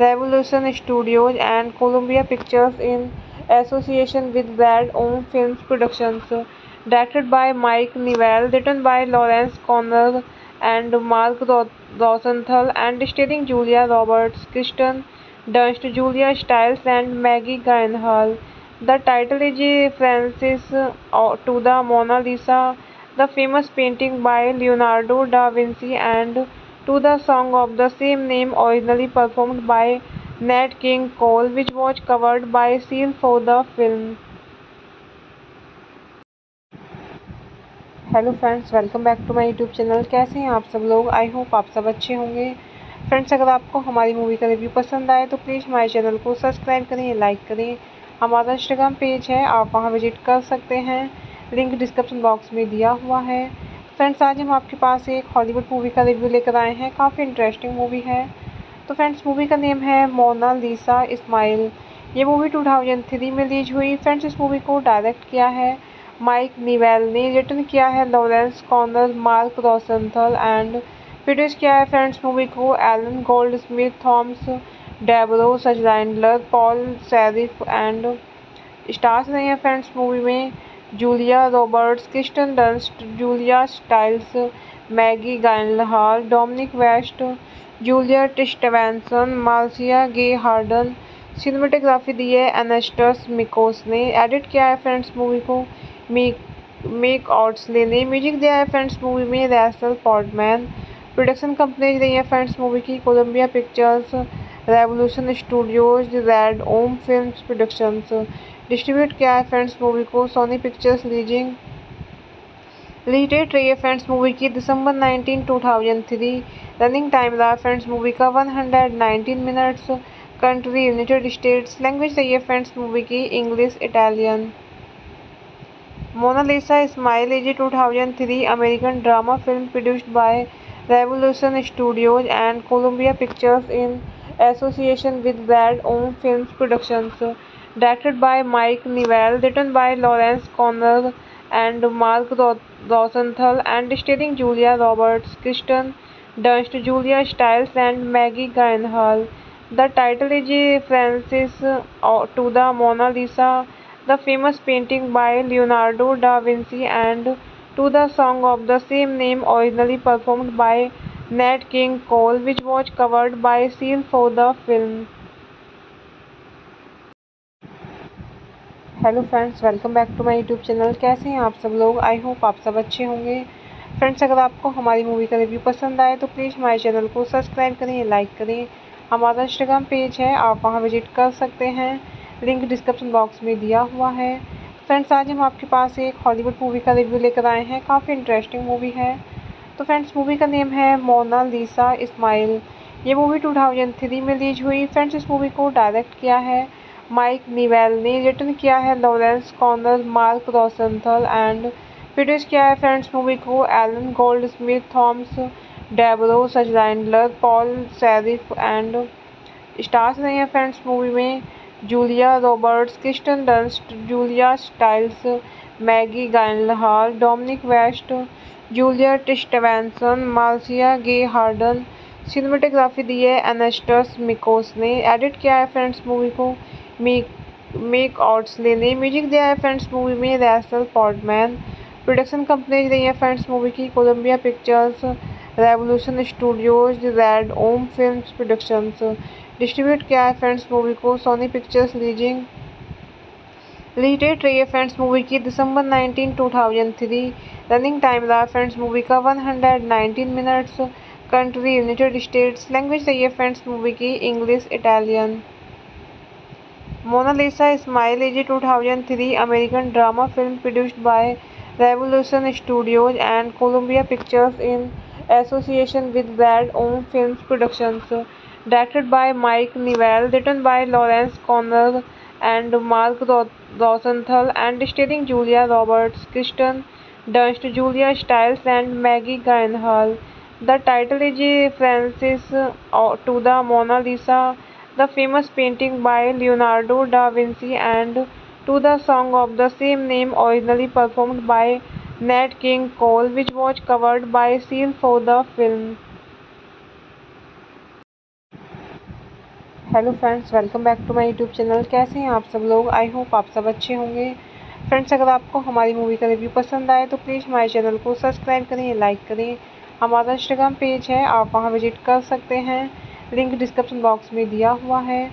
Revolution Studios and Columbia Pictures in association with bread Om films productions. Directed by Mike Newell, written by Lawrence Konner and Mark Rosenthal, and starring Julia Roberts, Kristen Dunst, Julia Stiles, and Maggie Gyllenhaal. The title is Francis to the Mona Lisa, the famous painting by Leonardo da Vinci, and to the song of the same name originally performed by Nat King Cole, which was covered by Seal for the film. Hello friends, welcome back to my YouTube channel. कैसे हैं आप सब लोग? आई होप आप सब अच्छे होंगे। फ्रेंड्स, अगर आपको हमारी मूवी का रिव्यू पसंद आए तो प्लीज़ हमारे चैनल को सब्सक्राइब करें, लाइक करें। हमारा इंस्टाग्राम पेज है, आप वहाँ विजिट कर सकते हैं, लिंक डिस्क्रिप्शन बॉक्स में दिया हुआ है। फ्रेंड्स, आज हम आपके पास एक हॉलीवुड मूवी का रिव्यू लेकर आए हैं, काफ़ी इंटरेस्टिंग मूवी है। तो फ्रेंड्स, मूवी का नेम है मोना लिसा स्माइल। ये मूवी 2003 में रिलीज हुई। फ्रेंड्स, इस मूवी को डायरेक्ट किया है माइक न्यूवेल ने, रिटर्न किया है Lawrence Connor, Mark Rosenthal and produce किया है फ्रेंड्स मूवी को Elon Goldsmith, Thomas Deborah, Schindler, Paul Schiff and stars रहे हैं फ्रेंड्स मूवी में Julia Roberts, Kirsten Dunst, Julia Stiles, Maggie Gyllenhaal, Dominic West, Juliet Stevenson, Marcia Gay Harden. Cinematography दी है एनास्टस मिकोस ने। एडिट किया है फ्रेंड्स मूवी को मेक ऑट्सले ने। म्यूजिक दिया है फ्रेंड्स मूवी में रैसल पोर्टमैन। प्रोडक्शन कंपनीज रही है फ्रेंड्स मूवी की Columbia Pictures, Revolution Studios, Red ओम फिल्म्स प्रोडक्शंस। डिस्ट्रीब्यूट किया है फ्रेंड्स मूवी को सोनी पिक्चर्स। रिलीजिंग रिलेटेड रही है फ्रेंड्स मूवी की। दिसंबर 19, 2003 रनिंग टाइम रहा फ्रेंड्स मूवी का 119 minutes. Country United States. Language रही है फ्रेंड्स मूवी की English Italian. Mona Lisa smile is 2003 American drama film produced by Revolution Studios and Columbia Pictures in association with bread Om films productions. Directed by Mike Newell, written by Lawrence Connor and Mark Rosenthal and starring Julia Roberts, Kirsten Dunst, Julia Stiles and Maggie Gyllenhaal. The title is a reference to the Mona Lisa, the famous painting by Leonardo da Vinci, and to the song of the same name originally performed by Nat King Cole, which was covered by Seal for the film. Hello friends, welcome back to my YouTube channel. कैसे हैं आप सब लोग? आई होप आप सब अच्छे होंगे। फ्रेंड्स, अगर आपको हमारी मूवी का रिव्यू पसंद आए तो प्लीज़ हमारे चैनल को सब्सक्राइब करें, लाइक करें। हमारा इंस्टाग्राम पेज है, आप वहां विजिट कर सकते हैं, लिंक डिस्क्रिप्शन बॉक्स में दिया हुआ है। फ्रेंड्स, आज हम आपके पास एक हॉलीवुड मूवी का रिव्यू लेकर आए हैं, काफ़ी इंटरेस्टिंग मूवी है। तो फ्रेंड्स, मूवी का नेम है मोना लिसा स्माइल। ये मूवी 2003 में रिलीज हुई। फ्रेंड्स, इस मूवी को डायरेक्ट किया है माइक नीवेल ने, रिटर्न किया है Lawrence corner, Mark Rosenthal and produce किया है। फ्रेंड्स, मूवी को Elon Goldsmith, Thomas Deborah, Schindler, Paul Schiff and stars रहे हैं। फ्रेंड्स, मूवी में Julia Roberts, Kirsten Dunst, Julia Stiles, Maggie गाइलहाल, Dominic West, Juliet Stevenson, Marcia Gay Harden. Cinematography दी है एनास्टस मिकोस ने। एडिट किया है फ्रेंड्स मूवी को मेक ऑट्सले ने। म्यूजिक दिया है फ्रेंड्स मूवी में रैसल पोर्टमैन। प्रोडक्शन कंपनीज रही है फ्रेंड्स मूवी की Columbia Pictures, Revolution Studios, Red ओम फिल्म्स प्रोडक्शंस। डिस्ट्रीब्यूट किया है फ्रेंड्स मूवी को सोनी पिक्चर्स। रिलीजिंग रिलीटेड रही है फ्रेंड्स मूवी की दिसंबर 19, 2003। रनिंग टाइम रहा फ्रेंड्स मूवी का 119 minutes. Country United States. Language रही है फ्रेंड्स मूवी की English, Italian. Mona Lisa smile is 2003 American drama film produced by Revolution Studios and Columbia Pictures in association with Red Om films productions. Directed by Mike Newell, written by Lawrence Konner and Mark Rosenthal and starring Julia Roberts, Kirsten Dunst, Julia Stiles and Maggie गाइलहाल। The title is references to the Mona Lisa, the famous painting by Leonardo da Vinci, and to the song of the same name originally performed by Nat King Cole, which was covered by Seal for the film. Hello friends, welcome back to my YouTube channel. कैसे हैं आप सब लोग? आई होप आप सब अच्छे होंगे। फ्रेंड्स, अगर आपको हमारी मूवी का रिव्यू पसंद आए तो प्लीज़ हमारे चैनल को सब्सक्राइब करें, लाइक करें। हमारा इंस्टाग्राम पेज है, आप वहां विजिट कर सकते हैं, लिंक डिस्क्रिप्शन बॉक्स में दिया हुआ है।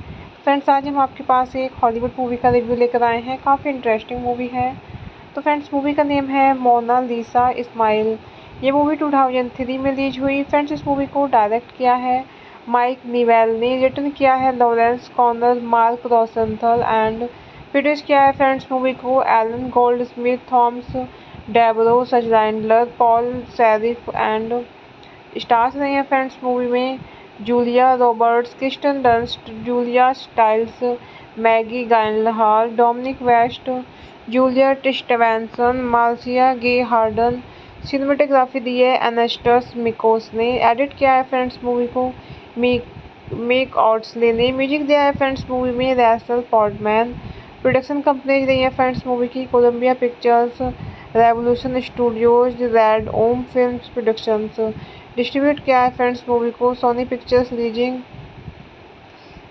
फ्रेंड्स, आज हम आपके पास एक हॉलीवुड मूवी का रिव्यू लेकर आए हैं, काफ़ी इंटरेस्टिंग मूवी है। तो फ्रेंड्स, मूवी का नेम है मोना लिसा स्माइल। ये मूवी 2003 में रिलीज हुई। फ्रेंड्स, इस मूवी को डायरेक्ट किया है माइक नीवेल ने, रिटर्न किया है Lawrence corner, Mark Rosenthal and produce किया है। फ्रेंड्स, मूवी को Elon Goldsmith, Thomas Deborah, Schindler, Paul Schiff and stars रहे हैं। फ्रेंड्स, मूवी में Julia Roberts, Kirsten Dunst, Julia Stiles, Maggie गाइलहाल, Dominic West, Juliet Stevenson, Marcia Gay Harden. Cinematography दी है एनास्टस मिकोस ने। एडिट किया है फ्रेंड्स मूवी को मेक ऑट्सले ने। म्यूजिक दिया है फ्रेंड्स मूवी में रैसल पोर्टमैन। प्रोडक्शन कंपनीज रही है फ्रेंड्स मूवी की Columbia Pictures, Revolution Studios, Red ओम फिल्म्स प्रोडक्शंस। डिस्ट्रीब्यूट किया है फ्रेंड्स मूवी को सोनी पिक्चर्स। रिलीजिंग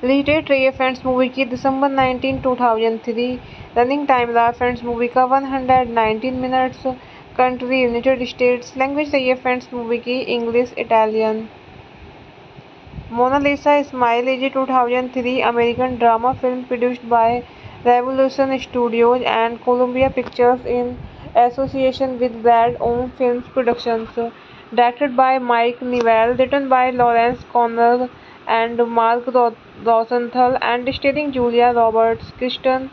रिलीटेड रही है फ्रेंड्स मूवी की दिसंबर 19, 2003। रनिंग टाइम रहा फ्रेंड्स मूवी का 119 minutes. Country United States. Language रही है फ्रेंड्स मूवी की English, Italian. Mona Lisa smile is 2003 American drama film produced by Revolution Studios and Columbia Pictures in association with Red Om films productions. Directed by Mike Newell, written by Lawrence Konner and Mark Rosenthal, and starring Julia Roberts, Kristen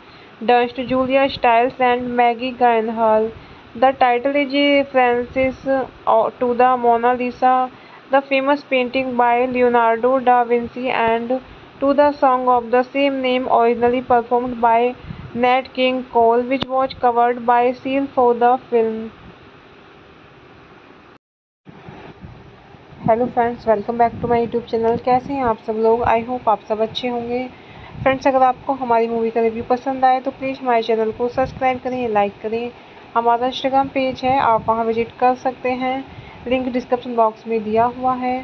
Dunst, Julia Stiles, and Maggie Gyllenhaal. The title is a reference to the Mona Lisa, the famous painting by Leonardo da Vinci, and to the song of the same name originally performed by Nat King Cole, which was covered by Seal for the film. Hello friends, welcome back to my YouTube channel. कैसे हैं आप सब लोग? आई होप आप सब अच्छे होंगे। फ्रेंड्स, अगर आपको हमारी मूवी का रिव्यू पसंद आए तो प्लीज़ हमारे चैनल को सब्सक्राइब करें, लाइक करें। हमारा इंस्टाग्राम पेज है, आप वहां विजिट कर सकते हैं, लिंक डिस्क्रिप्शन बॉक्स में दिया हुआ है।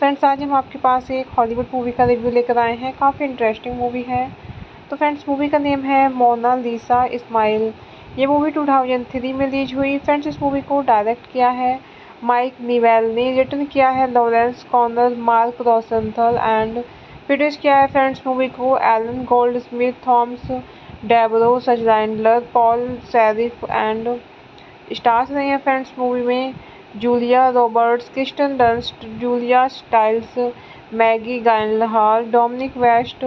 फ्रेंड्स आज हम आपके पास एक हॉलीवुड मूवी का रिव्यू लेकर आए हैं। काफ़ी इंटरेस्टिंग मूवी है। तो फ्रेंड्स मूवी का नेम है मोना लिसा स्माइल। ये मूवी 2003 में रिलीज हुई। फ्रेंड्स इस मूवी को डायरेक्ट किया है माइक नीवेल ने, रिटर्न किया है Lawrence Connor, Mark Rosenthal and produce किया है फ्रेंड्स मूवी को Elon Goldsmith, Thomas Deborah, Schindler, Paul Schiff and stars रहे हैं। फ्रेंड्स मूवी में Julia Roberts, Kirsten Dunst, Julia Stiles, Maggie गाइलहाल, Dominic West,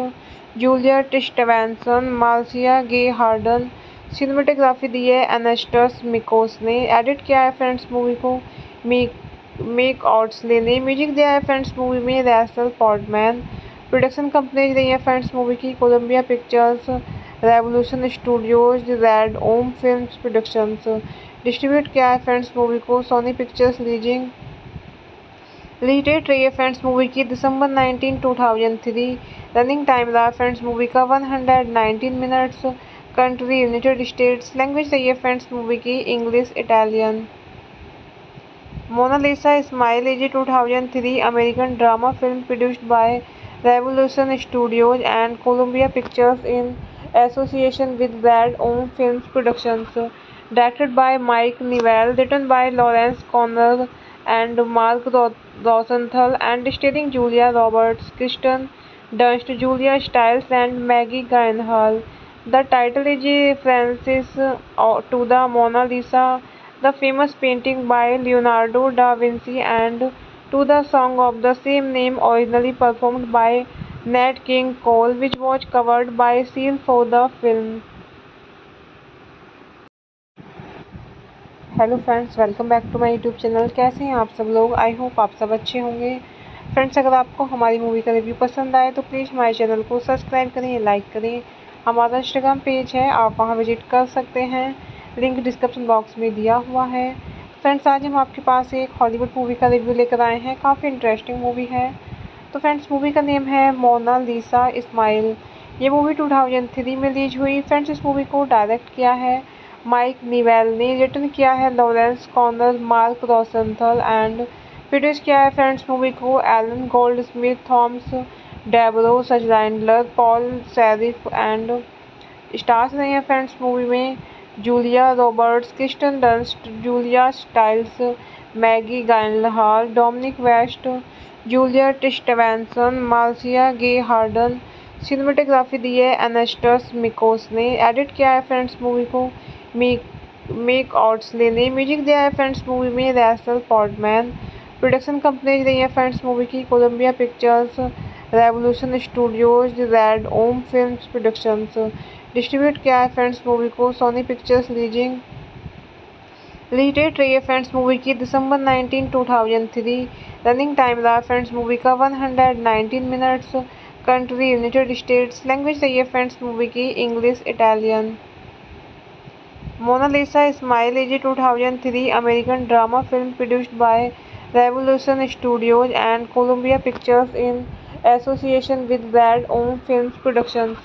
Juliet Stevenson, Marcia Gay Harden. Cinematography दी है एनास्टस मिकोस ने। एडिट किया है फ्रेंड्स मूवी को मेक ऑट्सले ने। म्यूजिक दिया है फ्रेंड्स मूवी में रैसल पोर्टमैन। प्रोडक्शन कंपनीज रही है फ्रेंड्स मूवी की Columbia Pictures, Revolution Studios, Red ओम फिल्म प्रोडक्शंस। डिस्ट्रीब्यूट किया है फ्रेंड्स मूवी को सोनी पिक्चर्स। रिलीजिंग रिलीटेड रही है फ्रेंड्स मूवी की दिसंबर 19, 2003। रनिंग टाइम रहा फ्रेंड्स मूवी का 119 minutes. Country United States. Language रही है फ्रेंड्स मूवी की English Italian. Mona Lisa is My Lady 2003 American drama film produced by Revolution Studios and Columbia Pictures in association with Brad Ohm Films Productions. Directed by Mike Newell, written by Lawrence Connell and Mark Rosenthal, and starring Julia Roberts, Kristen Dunst, Julia Stiles, and Maggie Gyllenhaal. The title is a reference to the Mona Lisa, the famous painting by Leonardo da Vinci, and to the song of the same name originally performed by Nat King Cole, which was covered by Seal for the film. Hello friends, welcome back to my YouTube channel. कैसे हैं आप सब लोग? आई होप आप सब अच्छे होंगे। फ्रेंड्स अगर आपको हमारी मूवी का रिव्यू पसंद आए तो प्लीज़ हमारे चैनल को सब्सक्राइब करें, लाइक करें। हमारा इंस्टाग्राम पेज है, आप वहां विजिट कर सकते हैं, लिंक डिस्क्रिप्शन बॉक्स में दिया हुआ है। फ्रेंड्स आज हम आपके पास एक हॉलीवुड मूवी का रिव्यू लेकर आए हैं। काफ़ी इंटरेस्टिंग मूवी है। तो फ्रेंड्स मूवी का नेम है मोना लिसा स्माइल। ये मूवी 2003 में रिलीज हुई। फ्रेंड्स इस मूवी को डायरेक्ट किया है माइक नीवेल ने, रिटर्न किया है Lawrence Connor, Mark Rosenthal and produce किया है फ्रेंड्स मूवी को Elon Goldsmith, Thomas Deborah, Schindler, Paul Schiff and stars रहे हैं। फ्रेंड्स मूवी में Julia Roberts, Kirsten Dunst, Julia Stiles, Maggie गाइलहाल, Dominic West, Juliet Stevenson, Marcia Gay Harden. Cinematography दी है एनास्टस मिकोस ने। एडिट किया है फ्रेंड्स मूवी को मेक ऑट्सले ने। म्यूजिक दिया है फ्रेंड्स मूवी में रैसल पोर्टमैन। प्रोडक्शन कंपनीज रही है फ्रेंड्स मूवी की Columbia Pictures, Revolution Studios, Red ओम फिल्म प्रोडक्शंस। डिस्ट्रीब्यूट किया है फ्रेंड्स मूवी को सोनी पिक्चर्स। रिलीजिंग रिलीटेड रही है फ्रेंड्स मूवी की दिसंबर 19, 2003। रनिंग टाइम रहा फ्रेंड्स मूवी का 119 minutes. Country United States. Language रही है फ्रेंड्स मूवी की English Italian. Mona Lisa smile is 2003 American drama film produced by Revolution Studios and Columbia Pictures in association with Red Om film productions.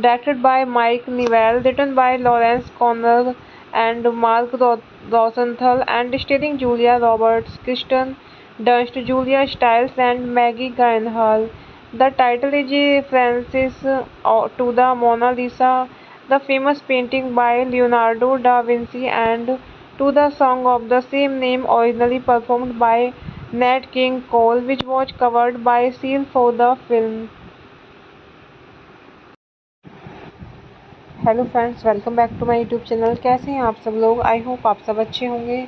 Directed by Mike Newell, written by Lawrence Connor and Mark Rosenthal and starring Julia Roberts, Kirsten Dunst, Julia Stiles and Maggie गाइलहाल। The title is references to the Mona Lisa, the famous painting by Leonardo da Vinci, and to the song of the same name originally performed by Nat King Cole, which was covered by Seal for the film. Hello friends, welcome back to my YouTube channel. कैसे हैं आप सब लोग? आई होप आप सब अच्छे होंगे।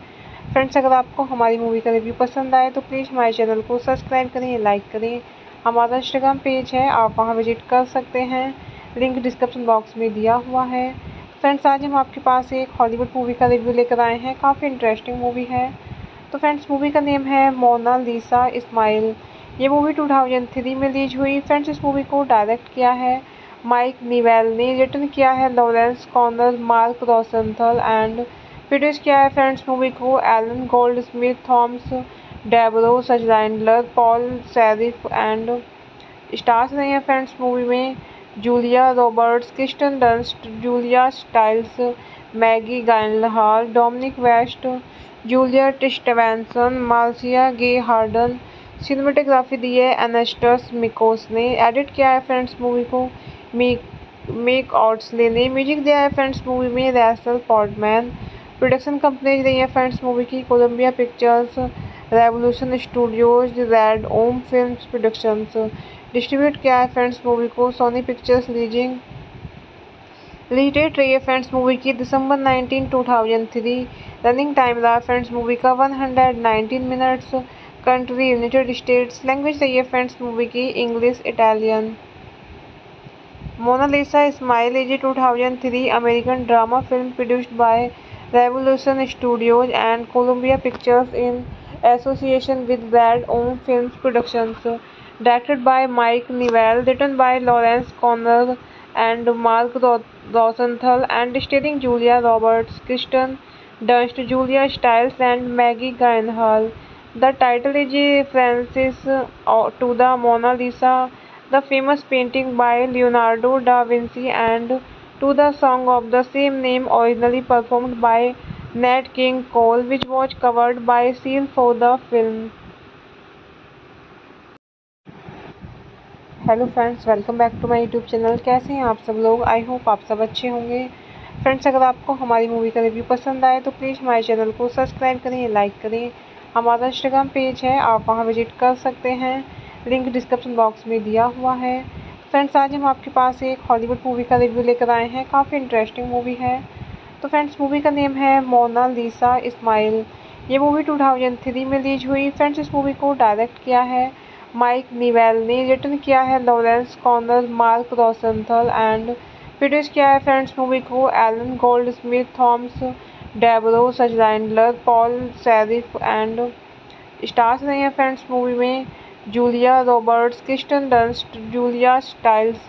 फ्रेंड्स अगर आपको हमारी मूवी का रिव्यू पसंद आए तो प्लीज़ हमारे चैनल को सब्सक्राइब करें, लाइक करें। हमारा इंस्टाग्राम पेज है, आप वहां विजिट कर सकते हैं, लिंक डिस्क्रिप्शन बॉक्स में दिया हुआ है। फ्रेंड्स आज हम आपके पास एक हॉलीवुड मूवी का रिव्यू लेकर आए हैं। काफ़ी इंटरेस्टिंग मूवी है। तो फ्रेंड्स मूवी का नेम है मोना लिसा स्माइल। ये मूवी 2003 में रिलीज हुई। फ्रेंड्स इस मूवी को डायरेक्ट किया है माइक नीवेल ने, रिटर्न किया है Lawrence Connor, Mark Rosenthal and produce किया है फ्रेंड्स मूवी को Elon Goldsmith, Thomas Deborah, Schindler, Paul Schiff and stars रहे हैं। फ्रेंड्स मूवी में Julia Roberts, Kirsten Dunst, Julia Stiles, Maggie गाइलहाल, Dominic West, Juliet Stevenson, Marcia Gay Harden. Cinematography दी है एनास्टास मिकोस ने। एडिट किया है फ्रेंड्स मूवी को मेक ऑट्सले ने। म्यूजिक दिया है फ्रेंड्स मूवी में रैशल पोर्टमैन। प्रोडक्शन कंपनीज रही है फ्रेंड्स मूवी की Columbia Pictures, Revolution Studios, Red ओम फिल्म प्रोडक्शंस। डिस्ट्रीब्यूट किया है फ्रेंड्स मूवी को सोनी पिक्चर्स। रिलीजिंग रिलीटेड रही है फ्रेंड्स मूवी की दिसंबर 19, 2003। रनिंग टाइम रहा फ्रेंड्स मूवी का 119 minutes. Country United States. Language रही है फ्रेंड्स मूवी की English Italian. Mona Lisa smile is 2003 American drama film produced by Revolution Studios and Columbia Pictures in association with their own films productions, directed by Mike Newell, written by Lawrence Connell and Mark Rosenthal, and starring Julia Roberts, Kirsten Dunst, Julia Stiles, and Maggie Gyllenhaal. The title is a reference to the Mona Lisa, the famous painting by Leonardo da Vinci, and to the song of the same name, originally performed by Nat King Cole, which was covered by Seal for the film. Hello friends, welcome back to my YouTube channel. कैसे हैं आप सब लोग? आई होप आप सब अच्छे होंगे। फ्रेंड्स, अगर आपको हमारी मूवी का रिव्यू पसंद आए तो प्लीज़ हमारे चैनल को सब्सक्राइब करें, लाइक करें। हमारा इंस्टाग्राम पेज है, आप वहाँ विजिट कर सकते हैं, लिंक डिस्क्रिप्शन बॉक्स में दिया हुआ है। फ्रेंड्स, आज हम आपके पास एक हॉलीवुड मूवी का रिव्यू लेकर आए हैं, काफ़ी इंटरेस्टिंग मूवी है। तो फ्रेंड्स, मूवी का नेम है मोना लिसा स्माइल। ये मूवी 2003 में रिलीज हुई। फ्रेंड्स, इस मूवी को डायरेक्ट किया है माइक न्यूवेल ने। रिटर्न किया है Lawrence Connor, Mark Rosenthal and produce किया है फ्रेंड्स मूवी को Elon Goldsmith, Thomas Deborah, Schindler, Paul Schiff and stars रहे हैं फ्रेंड्स मूवी में Julia Roberts, Kirsten Dunst, Julia Stiles,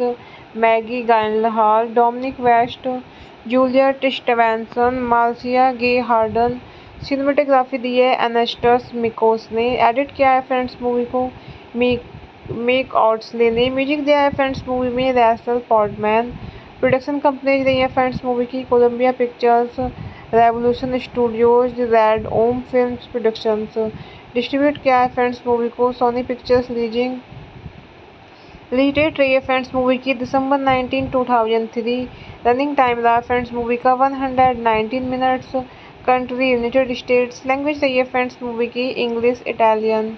Maggie Gyllenhaal, Dominic West, Juliet Stevenson, Marcia Gay Harden. Cinematography दी है एनास्टास मिकोस ने। एडिट किया है फ्रेंड्स मूवी को मेक ऑट्सले ने। म्यूजिक दिया है फ्रेंड्स मूवी में रैशल पोर्टमैन। प्रोडक्शन कंपनीज रही है फ्रेंड्स मूवी की Columbia Pictures, Revolution Studios, Red ओम फिल्म प्रोडक्शंस। डिस्ट्रीब्यूट किया है फ्रेंड्स मूवी को सोनी पिक्चर्स। रिलीजिंग रिलीटेड रही है फ्रेंड्स मूवी की दिसंबर 19, 2003। रनिंग टाइम रहा फ्रेंड्स मूवी का 119 minutes. Country United States. Language रही है फ्रेंड्स मूवी की English Italian.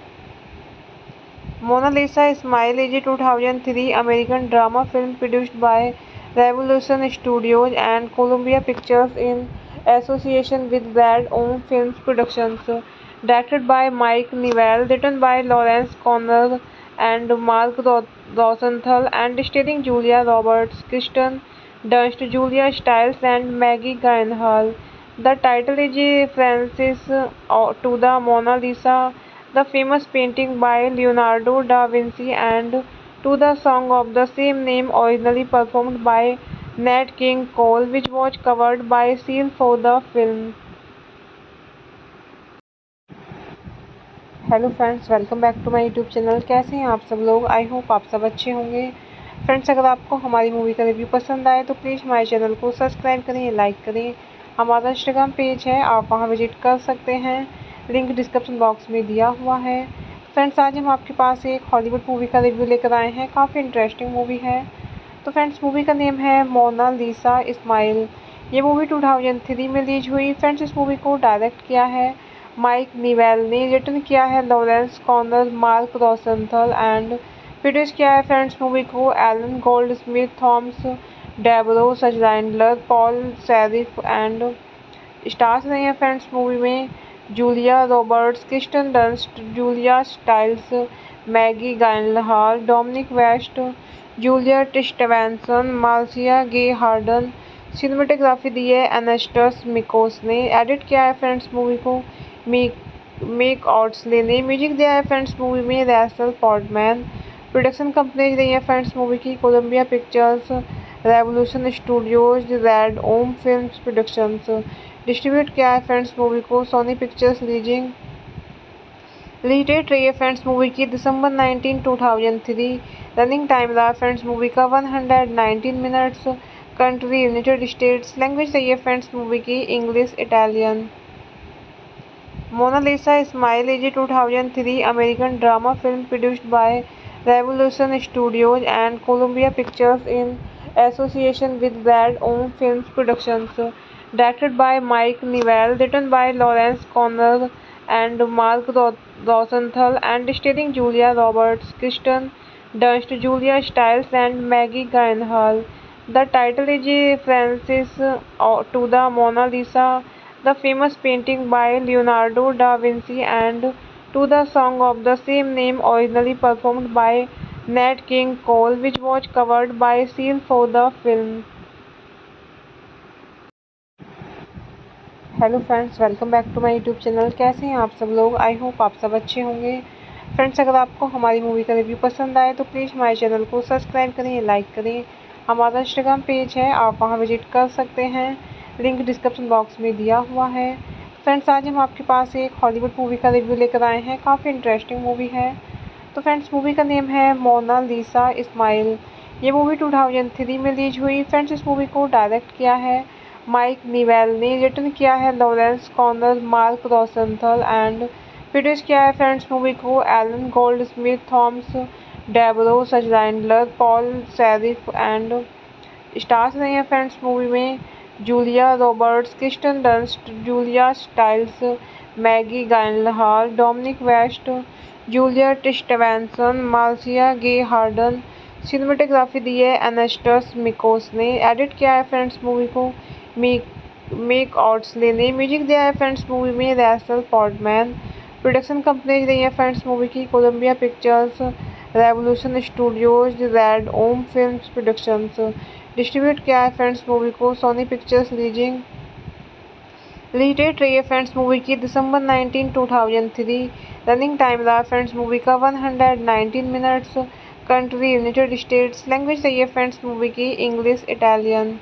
Mona Lisa smile is 2003 American drama film produced by Revolution Studios and Columbia Pictures in association with Red Om film productions. Directed by Mike Newell, written by Lawrence Konner and Mark Rosenthal, and starring Julia Roberts, Kristen Dunst, Julia Stiles, and Maggie Gyllenhaal. The title is a reference to the Mona Lisa, the famous painting by Leonardo da Vinci, and to the song of the same name originally performed by Nat King Cole, which was covered by Seal for the film. Hello friends, welcome back to my YouTube channel. कैसे हैं आप सब लोग? आई होप आप सब अच्छे होंगे। फ्रेंड्स, अगर आपको हमारी मूवी का रिव्यू पसंद आए तो प्लीज़ हमारे चैनल को सब्सक्राइब करें, लाइक करें। हमारा इंस्टाग्राम पेज है, आप वहाँ विजिट कर सकते हैं, लिंक डिस्क्रिप्शन बॉक्स में दिया हुआ है। फ्रेंड्स, आज हम आपके पास एक हॉलीवुड मूवी का रिव्यू लेकर आए हैं, काफ़ी इंटरेस्टिंग मूवी है। तो फ्रेंड्स, मूवी का नेम है मोना लिसा स्माइल। ये मूवी 2003 में रिलीज हुई। फ्रेंड्स, इस मूवी को डायरेक्ट किया है माइक न्यूवेल ने। रिटर्न किया है Lawrence Connor, Mark Rosenthal and produce किया है फ्रेंड्स मूवी को Elon Goldsmith, Thomas Deborah, Schindler, Paul Schiff and stars रहे हैं फ्रेंड्स मूवी में Julia Roberts, Kirsten Dunst, Julia Stiles, Maggie Gyllenhaal, Dominic West, Juliet Stevenson, Marcia Gay Harden. Cinematography दी है एनास्टास मिकोस ने। एडिट किया है फ्रेंड्स मूवी को मेक ऑट्सले ने। म्यूजिक दिया है फ्रेंड्स मूवी में रैशल पोर्टमैन। प्रोडक्शन कंपनीज रही है फ्रेंड्स मूवी की Columbia Pictures, Revolution Studios, Red ओम फिल्म प्रोडक्शंस। डिस्ट्रीब्यूट किया है फ्रेंड्स मूवी को सोनी पिक्चर्स। रिलीजिंग रिलीटेड रही है फ्रेंड्स मूवी की दिसंबर 19, 2003। रनिंग टाइम रहा फ्रेंड्स मूवी का 119 minutes. Country United States. Language रही है फ्रेंड्स मूवी की English Italian. Mona Lisa Smile is a 2003 American drama film produced by Revolution Studios and Columbia Pictures in association with Brad Owen Films Productions. Directed by Mike Newell, written by Lawrence Konner and Mark Rosenthal, and starring Julia Roberts, Kristen Dunst, Julia Stiles, and Maggie Gyllenhaal. The title is a reference to the Mona Lisa, the famous painting by Leonardo da Vinci, and to the song of the same name originally performed by Nat King Cole, which was covered by Seal for the film. Hello friends, welcome back to my YouTube channel. कैसे हैं आप सब लोग? आई होप आप सब अच्छे होंगे। फ्रेंड्स, अगर आपको हमारी मूवी का रिव्यू पसंद आए तो प्लीज़ हमारे चैनल को सब्सक्राइब करें, लाइक करें। हमारा इंस्टाग्राम पेज है, आप वहां विजिट कर सकते हैं, लिंक डिस्क्रिप्शन बॉक्स में दिया हुआ है। फ्रेंड्स, आज हम आपके पास एक हॉलीवुड मूवी का रिव्यू लेकर आए हैं, काफ़ी इंटरेस्टिंग मूवी है। तो फ्रेंड्स, मूवी का नेम है मोना लिसा स्माइल। ये मूवी 2003 में रिलीज हुई। फ्रेंड्स, इस मूवी को डायरेक्ट किया है माइक निवेल ने, रिटर्न किया है Lawrence corner, Mark Rosenthal, and produce किया है फ्रेंड्स मूवी को Elon Goldsmith, Thomas Deborah, Schindler, Paul Schiff, and stars रहे हैं फ्रेंड्स मूवी में Julia Roberts, Kirsten Dunst, Julia Stiles, Maggie Gyllenhaal, Dominic West, Juliet Stevenson, Marcia Gay Harden. Cinematography दी है एनास्टस मिकोस ने। एडिट किया है फ्रेंड्स मूवी को मेक ऑट्सले ने। म्यूजिक दिया है फ्रेंड्स मूवी में रैसल पॉर्टमैन। प्रोडक्शन कंपनीज रही है फ्रेंड्स मूवी की Columbia Pictures, Revolution Studios, Red ओम फिल्म्स प्रोडक्शंस। डिस्ट्रीब्यूट किया है फ्रेंड्स मूवी को सोनी पिक्चर्स। रिलीजिंग रिलीटेड रही है फ्रेंड्स मूवी की दिसंबर 19, 2003। रनिंग टाइम रहा फ्रेंड्स मूवी का 119 minutes. Country United States. Language रही है फ्रेंड्स मूवी की English Italian.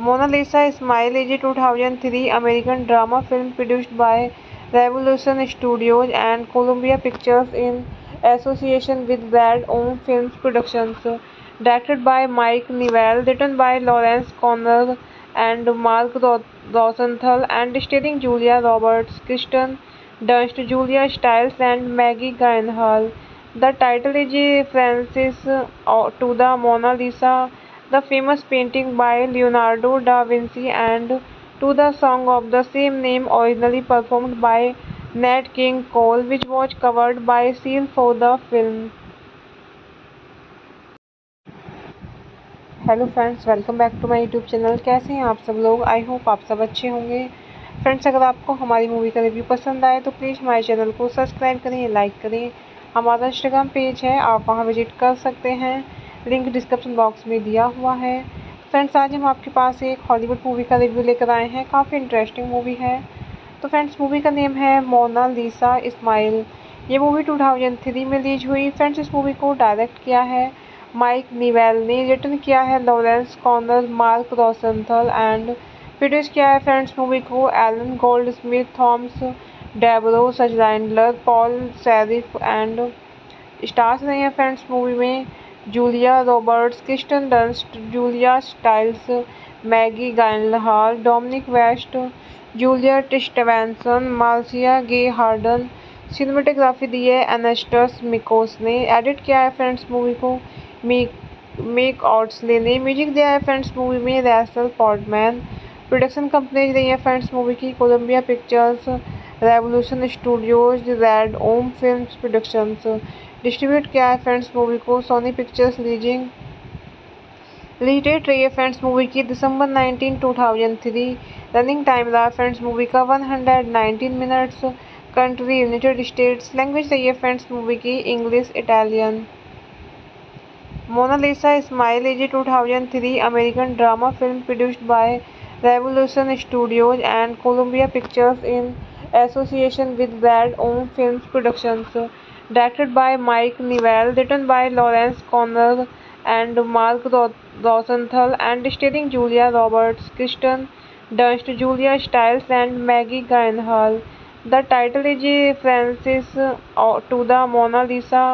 Mona Lisa smile is a 2003 American drama film produced by Revolution Studios and Columbia Pictures in association with their own films productions. Directed by Mike Newell, written by Lawrence Connell and Mark Rosenthal, and starring Julia Roberts, Kristen Dunst, Julia Stiles, and Maggie Gyllenhaal. The title is a reference to the Mona Lisa, the famous painting by Leonardo da Vinci, and to the song of the same name originally performed by Nat King Cole, which was covered by Seal for the film. Hello friends, welcome back to my YouTube channel. कैसे हैं आप सब लोग? आई होप आप सब अच्छे होंगे। फ्रेंड्स, अगर आपको हमारी मूवी का रिव्यू पसंद आए तो प्लीज़ हमारे चैनल को सब्सक्राइब करें, लाइक करें। हमारा इंस्टाग्राम पेज है, आप वहां विजिट कर सकते हैं, लिंक डिस्क्रिप्शन बॉक्स में दिया हुआ है। फ्रेंड्स, आज हम आपके पास एक हॉलीवुड मूवी का रिव्यू लेकर आए हैं, काफ़ी इंटरेस्टिंग मूवी है। तो फ्रेंड्स, मूवी का नेम है मोना लिसा स्माइल। ये मूवी 2003 में रिलीज हुई। फ्रेंड्स, इस मूवी को डायरेक्ट किया है माइक निवेल ने, रिटर्न किया है Lawrence corner, Mark Rosenthal, and produce किया है फ्रेंड्स मूवी को Elon Goldsmith, Thomas Deborah, Schindler, Paul Schiff, and stars रहे हैं फ्रेंड्स मूवी में Julia Roberts, Kirsten Dunst, Julia Stiles, Maggie Gyllenhaal, Dominic West, Juliet Stevenson, Marcia Gay Harden. Cinematography दी है एनास्टस मिकोस ने। एडिट किया है फ्रेंड्स मूवी को मेक ऑट्सले ने। म्यूजिक दिया है फ्रेंड्स मूवी में रैसल पॉर्टमैन। प्रोडक्शन कंपनीज रही है फ्रेंड्स मूवी की Columbia Pictures, Revolution Studios, Red ओम फिल्म्स प्रोडक्शंस। डिस्ट्रीब्यूट किया है फ्रेंड्स मूवी को सोनी पिक्चर्स। रिलीजिंग रिलीटेड रही है फ्रेंड्स मूवी की दिसंबर 19, 2003। रनिंग टाइम रहा फ्रेंड्स मूवी का 119 minutes. Country United States. Language रही है फ्रेंड्स मूवी की English Italian. Mona Lisa smile is a 2003 American drama film produced by Revolution Studios and Columbia Pictures in association with bread own Films productions. Directed by Mike Newell, written by Lawrence Konner and Mark Rosenthal, and starring Julia Roberts, Kristen Dunst, Julia Stiles, and Maggie Gyllenhaal. The title is a reference to the Mona Lisa,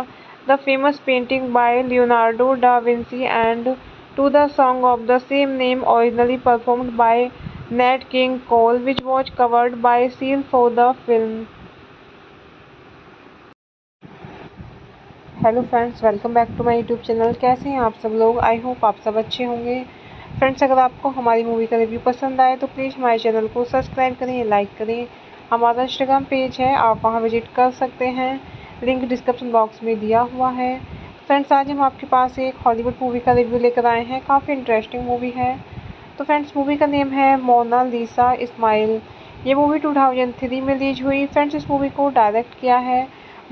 the famous painting by Leonardo da Vinci, and to the song of the same name originally performed by Nat King Cole, which was covered by Seal for the film. Hello friends, welcome back to my YouTube channel. कैसे हैं आप सब लोग? आई होप आप सब अच्छे होंगे। फ्रेंड्स, अगर आपको हमारी मूवी का रिव्यू पसंद आए तो प्लीज़ हमारे चैनल को सब्सक्राइब करें, लाइक करें। हमारा इंस्टाग्राम पेज है, आप वहां विजिट कर सकते हैं, लिंक डिस्क्रिप्शन बॉक्स में दिया हुआ है। फ्रेंड्स, आज हम आपके पास एक हॉलीवुड मूवी का रिव्यू लेकर आए हैं, काफ़ी इंटरेस्टिंग मूवी है। तो फ्रेंड्स, मूवी का नेम है मोना लिसा स्माइल। ये मूवी 2003 में रिलीज हुई। फ्रेंड्स, इस मूवी को डायरेक्ट किया है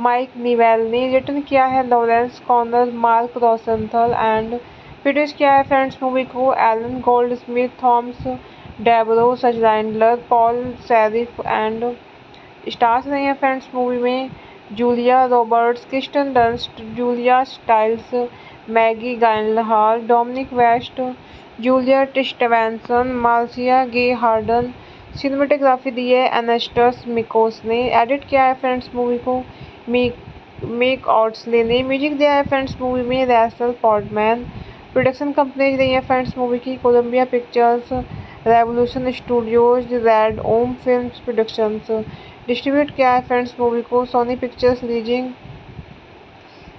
माइक नीवेल ने, रिटर्न किया है Lawrence Connor, Mark Rosenthal and produce किया है। फ्रेंड्स, मूवी को Elon Goldsmith, Thomas Deborah, Schindler, Paul Schiff and stars रहे हैं। फ्रेंड्स, मूवी में Julia Roberts, Kirsten Dunst, Julia Stiles, Maggie गाइलहाल, Dominic West, Juliet Stevenson, Marcia Gay Harden. Cinematography दी है एनास्टस मिकोस ने। एडिट किया है फ्रेंड्स मूवी को मेक ऑट्सले ने। म्यूजिक दिया है फ्रेंड्स मूवी में रैसल पोर्टमैन। प्रोडक्शन कंपनीज रही है फ्रेंड्स मूवी की Columbia Pictures, Revolution Studios, Red ओम फिल्म्स प्रोडक्शंस। डिस्ट्रीब्यूट किया है फ्रेंड्स मूवी को सोनी पिक्चर्स। रिलीजिंग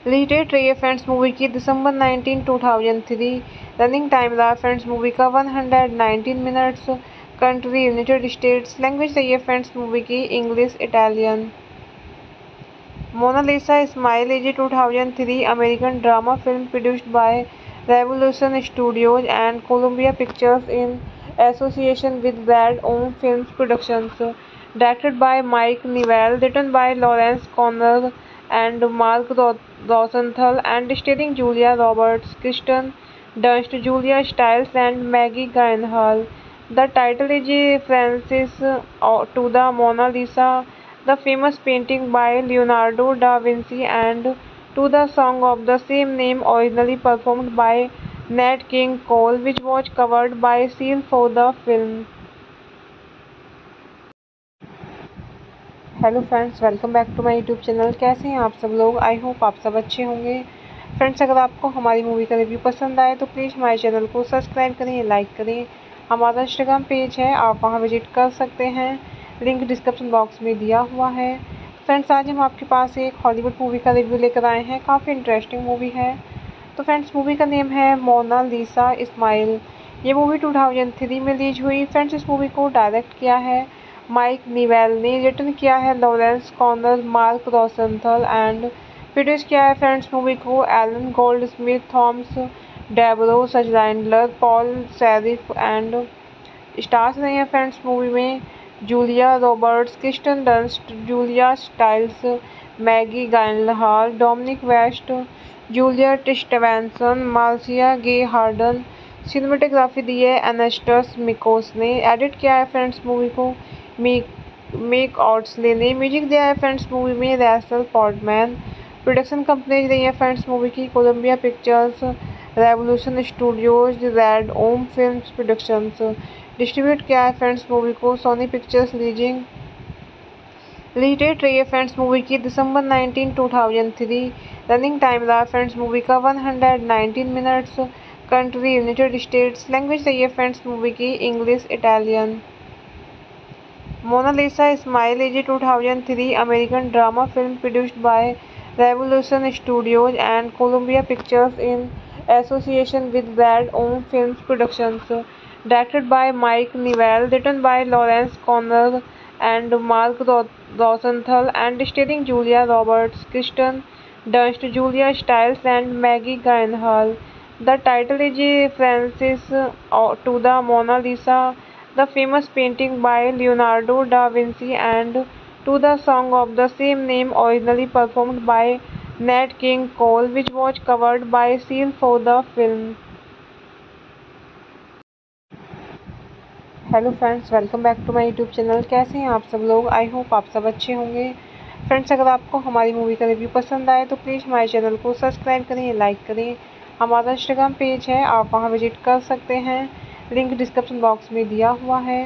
रिलीटेड रही है फ्रेंड्स मूवी की दिसंबर 19, 2003। रनिंग टाइम रहा फ्रेंड्स मूवी का 119 minutes. Country United States. Language रही है फ्रेंड्स मूवी की English, Italian. Mona Lisa smile is 2003 American drama film produced by Revolution Studios and Columbia Pictures in association with Red Om films productions. Directed by Mike Newell, written by Lawrence Connor and Mark Rosenthal and starring Julia Roberts, Kirsten Dunst, Julia Stiles and Maggie गाइलहाल। The title is references to the Mona Lisa, the famous painting by Leonardo da Vinci, and to the song of the same name originally performed by Nat King Cole, which was covered by Seal for the film. Hello friends, welcome back to my YouTube channel. कैसे हैं आप सब लोग? आई होप आप सब अच्छे होंगे। फ्रेंड्स, अगर आपको हमारी मूवी का रिव्यू पसंद आए तो प्लीज़ हमारे चैनल को सब्सक्राइब करें, लाइक करें। हमारा इंस्टाग्राम पेज है, आप वहां विजिट कर सकते हैं, लिंक डिस्क्रिप्शन बॉक्स में दिया हुआ है। फ्रेंड्स, आज हम आपके पास एक हॉलीवुड मूवी का रिव्यू लेकर आए हैं, काफ़ी इंटरेस्टिंग मूवी है। तो फ्रेंड्स, मूवी का नेम है मोना लिसा स्माइल। ये मूवी 2003 में रिलीज हुई। फ्रेंड्स, इस मूवी को डायरेक्ट किया है माइक नीवेल ने, रिटर्न किया है Lawrence Connor, Mark Rosenthal and produce किया है। फ्रेंड्स, मूवी को Elon Goldsmith, Thomas Deborah, Schindler, Paul Schiff and stars रहे हैं। फ्रेंड्स, मूवी में Julia Roberts, Kirsten Dunst, Julia Stiles, Maggie गाइलहाल, Dominic West, Juliet Stevenson, Marcia Gay Harden. Cinematography दी है एनास्टस मिकोस ने। एडिट किया है फ्रेंड्स मूवी को मेक ऑट्सले ने। म्यूजिक दिया है फ्रेंड्स मूवी में रैसल पोर्टमैन। प्रोडक्शन कंपनीज रही है फ्रेंड्स मूवी की Columbia Pictures, Revolution Studios, Red ओम फिल्म्स प्रोडक्शंस। डिस्ट्रीब्यूट किया है फ्रेंड्स मूवी को सोनी पिक्चर्स। रिलीजिंग रिलीटेड रही है फ्रेंड्स मूवी की दिसंबर 19, 2003। रनिंग टाइम रहा फ्रेंड्स मूवी का 119 minutes. Country United States. Language रही है फ्रेंड्स मूवी की English, Italian. Mona Lisa smile is 2003 American drama film produced by Revolution Studios and Columbia Pictures in association with Red Om films productions. Directed by Mike Newell, written by Lawrence Konner and Mark Rosenthal, and starring Julia Roberts, Kristen Dunst, Julia Stiles, and Maggie Gyllenhaal. The title is a reference to the Mona Lisa, the famous painting by Leonardo da Vinci, and to the song of the same name originally performed by Nat King Cole, which was covered by Seal for the film. Hello friends, welcome back to my YouTube channel. कैसे हैं आप सब लोग? आई होप आप सब अच्छे होंगे। फ्रेंड्स, अगर आपको हमारी मूवी का रिव्यू पसंद आए तो प्लीज़ हमारे चैनल को सब्सक्राइब करें, लाइक करें। हमारा इंस्टाग्राम पेज है, आप वहां विजिट कर सकते हैं, लिंक डिस्क्रिप्शन बॉक्स में दिया हुआ है।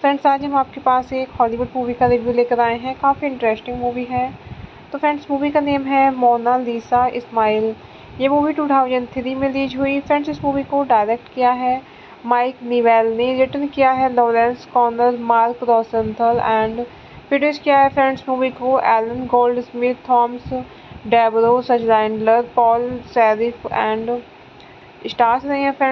फ्रेंड्स, आज हम आपके पास एक हॉलीवुड मूवी का रिव्यू लेकर आए हैं, काफ़ी इंटरेस्टिंग मूवी है। तो फ्रेंड्स, मूवी का नेम है मोना लिसा स्माइल। ये मूवी 2003 में रिलीज हुई। फ्रेंड्स, इस मूवी को डायरेक्ट किया है माइक नीवेल ने, रिटर्न किया है Lawrence corner, Mark Rosenthal and produce किया है फ्रेंड्स मूवी को Elaine Goldsmith, Thomas Deborah, Schindler, Paul Schiff and stars रहे हैं फ्रेंड्स।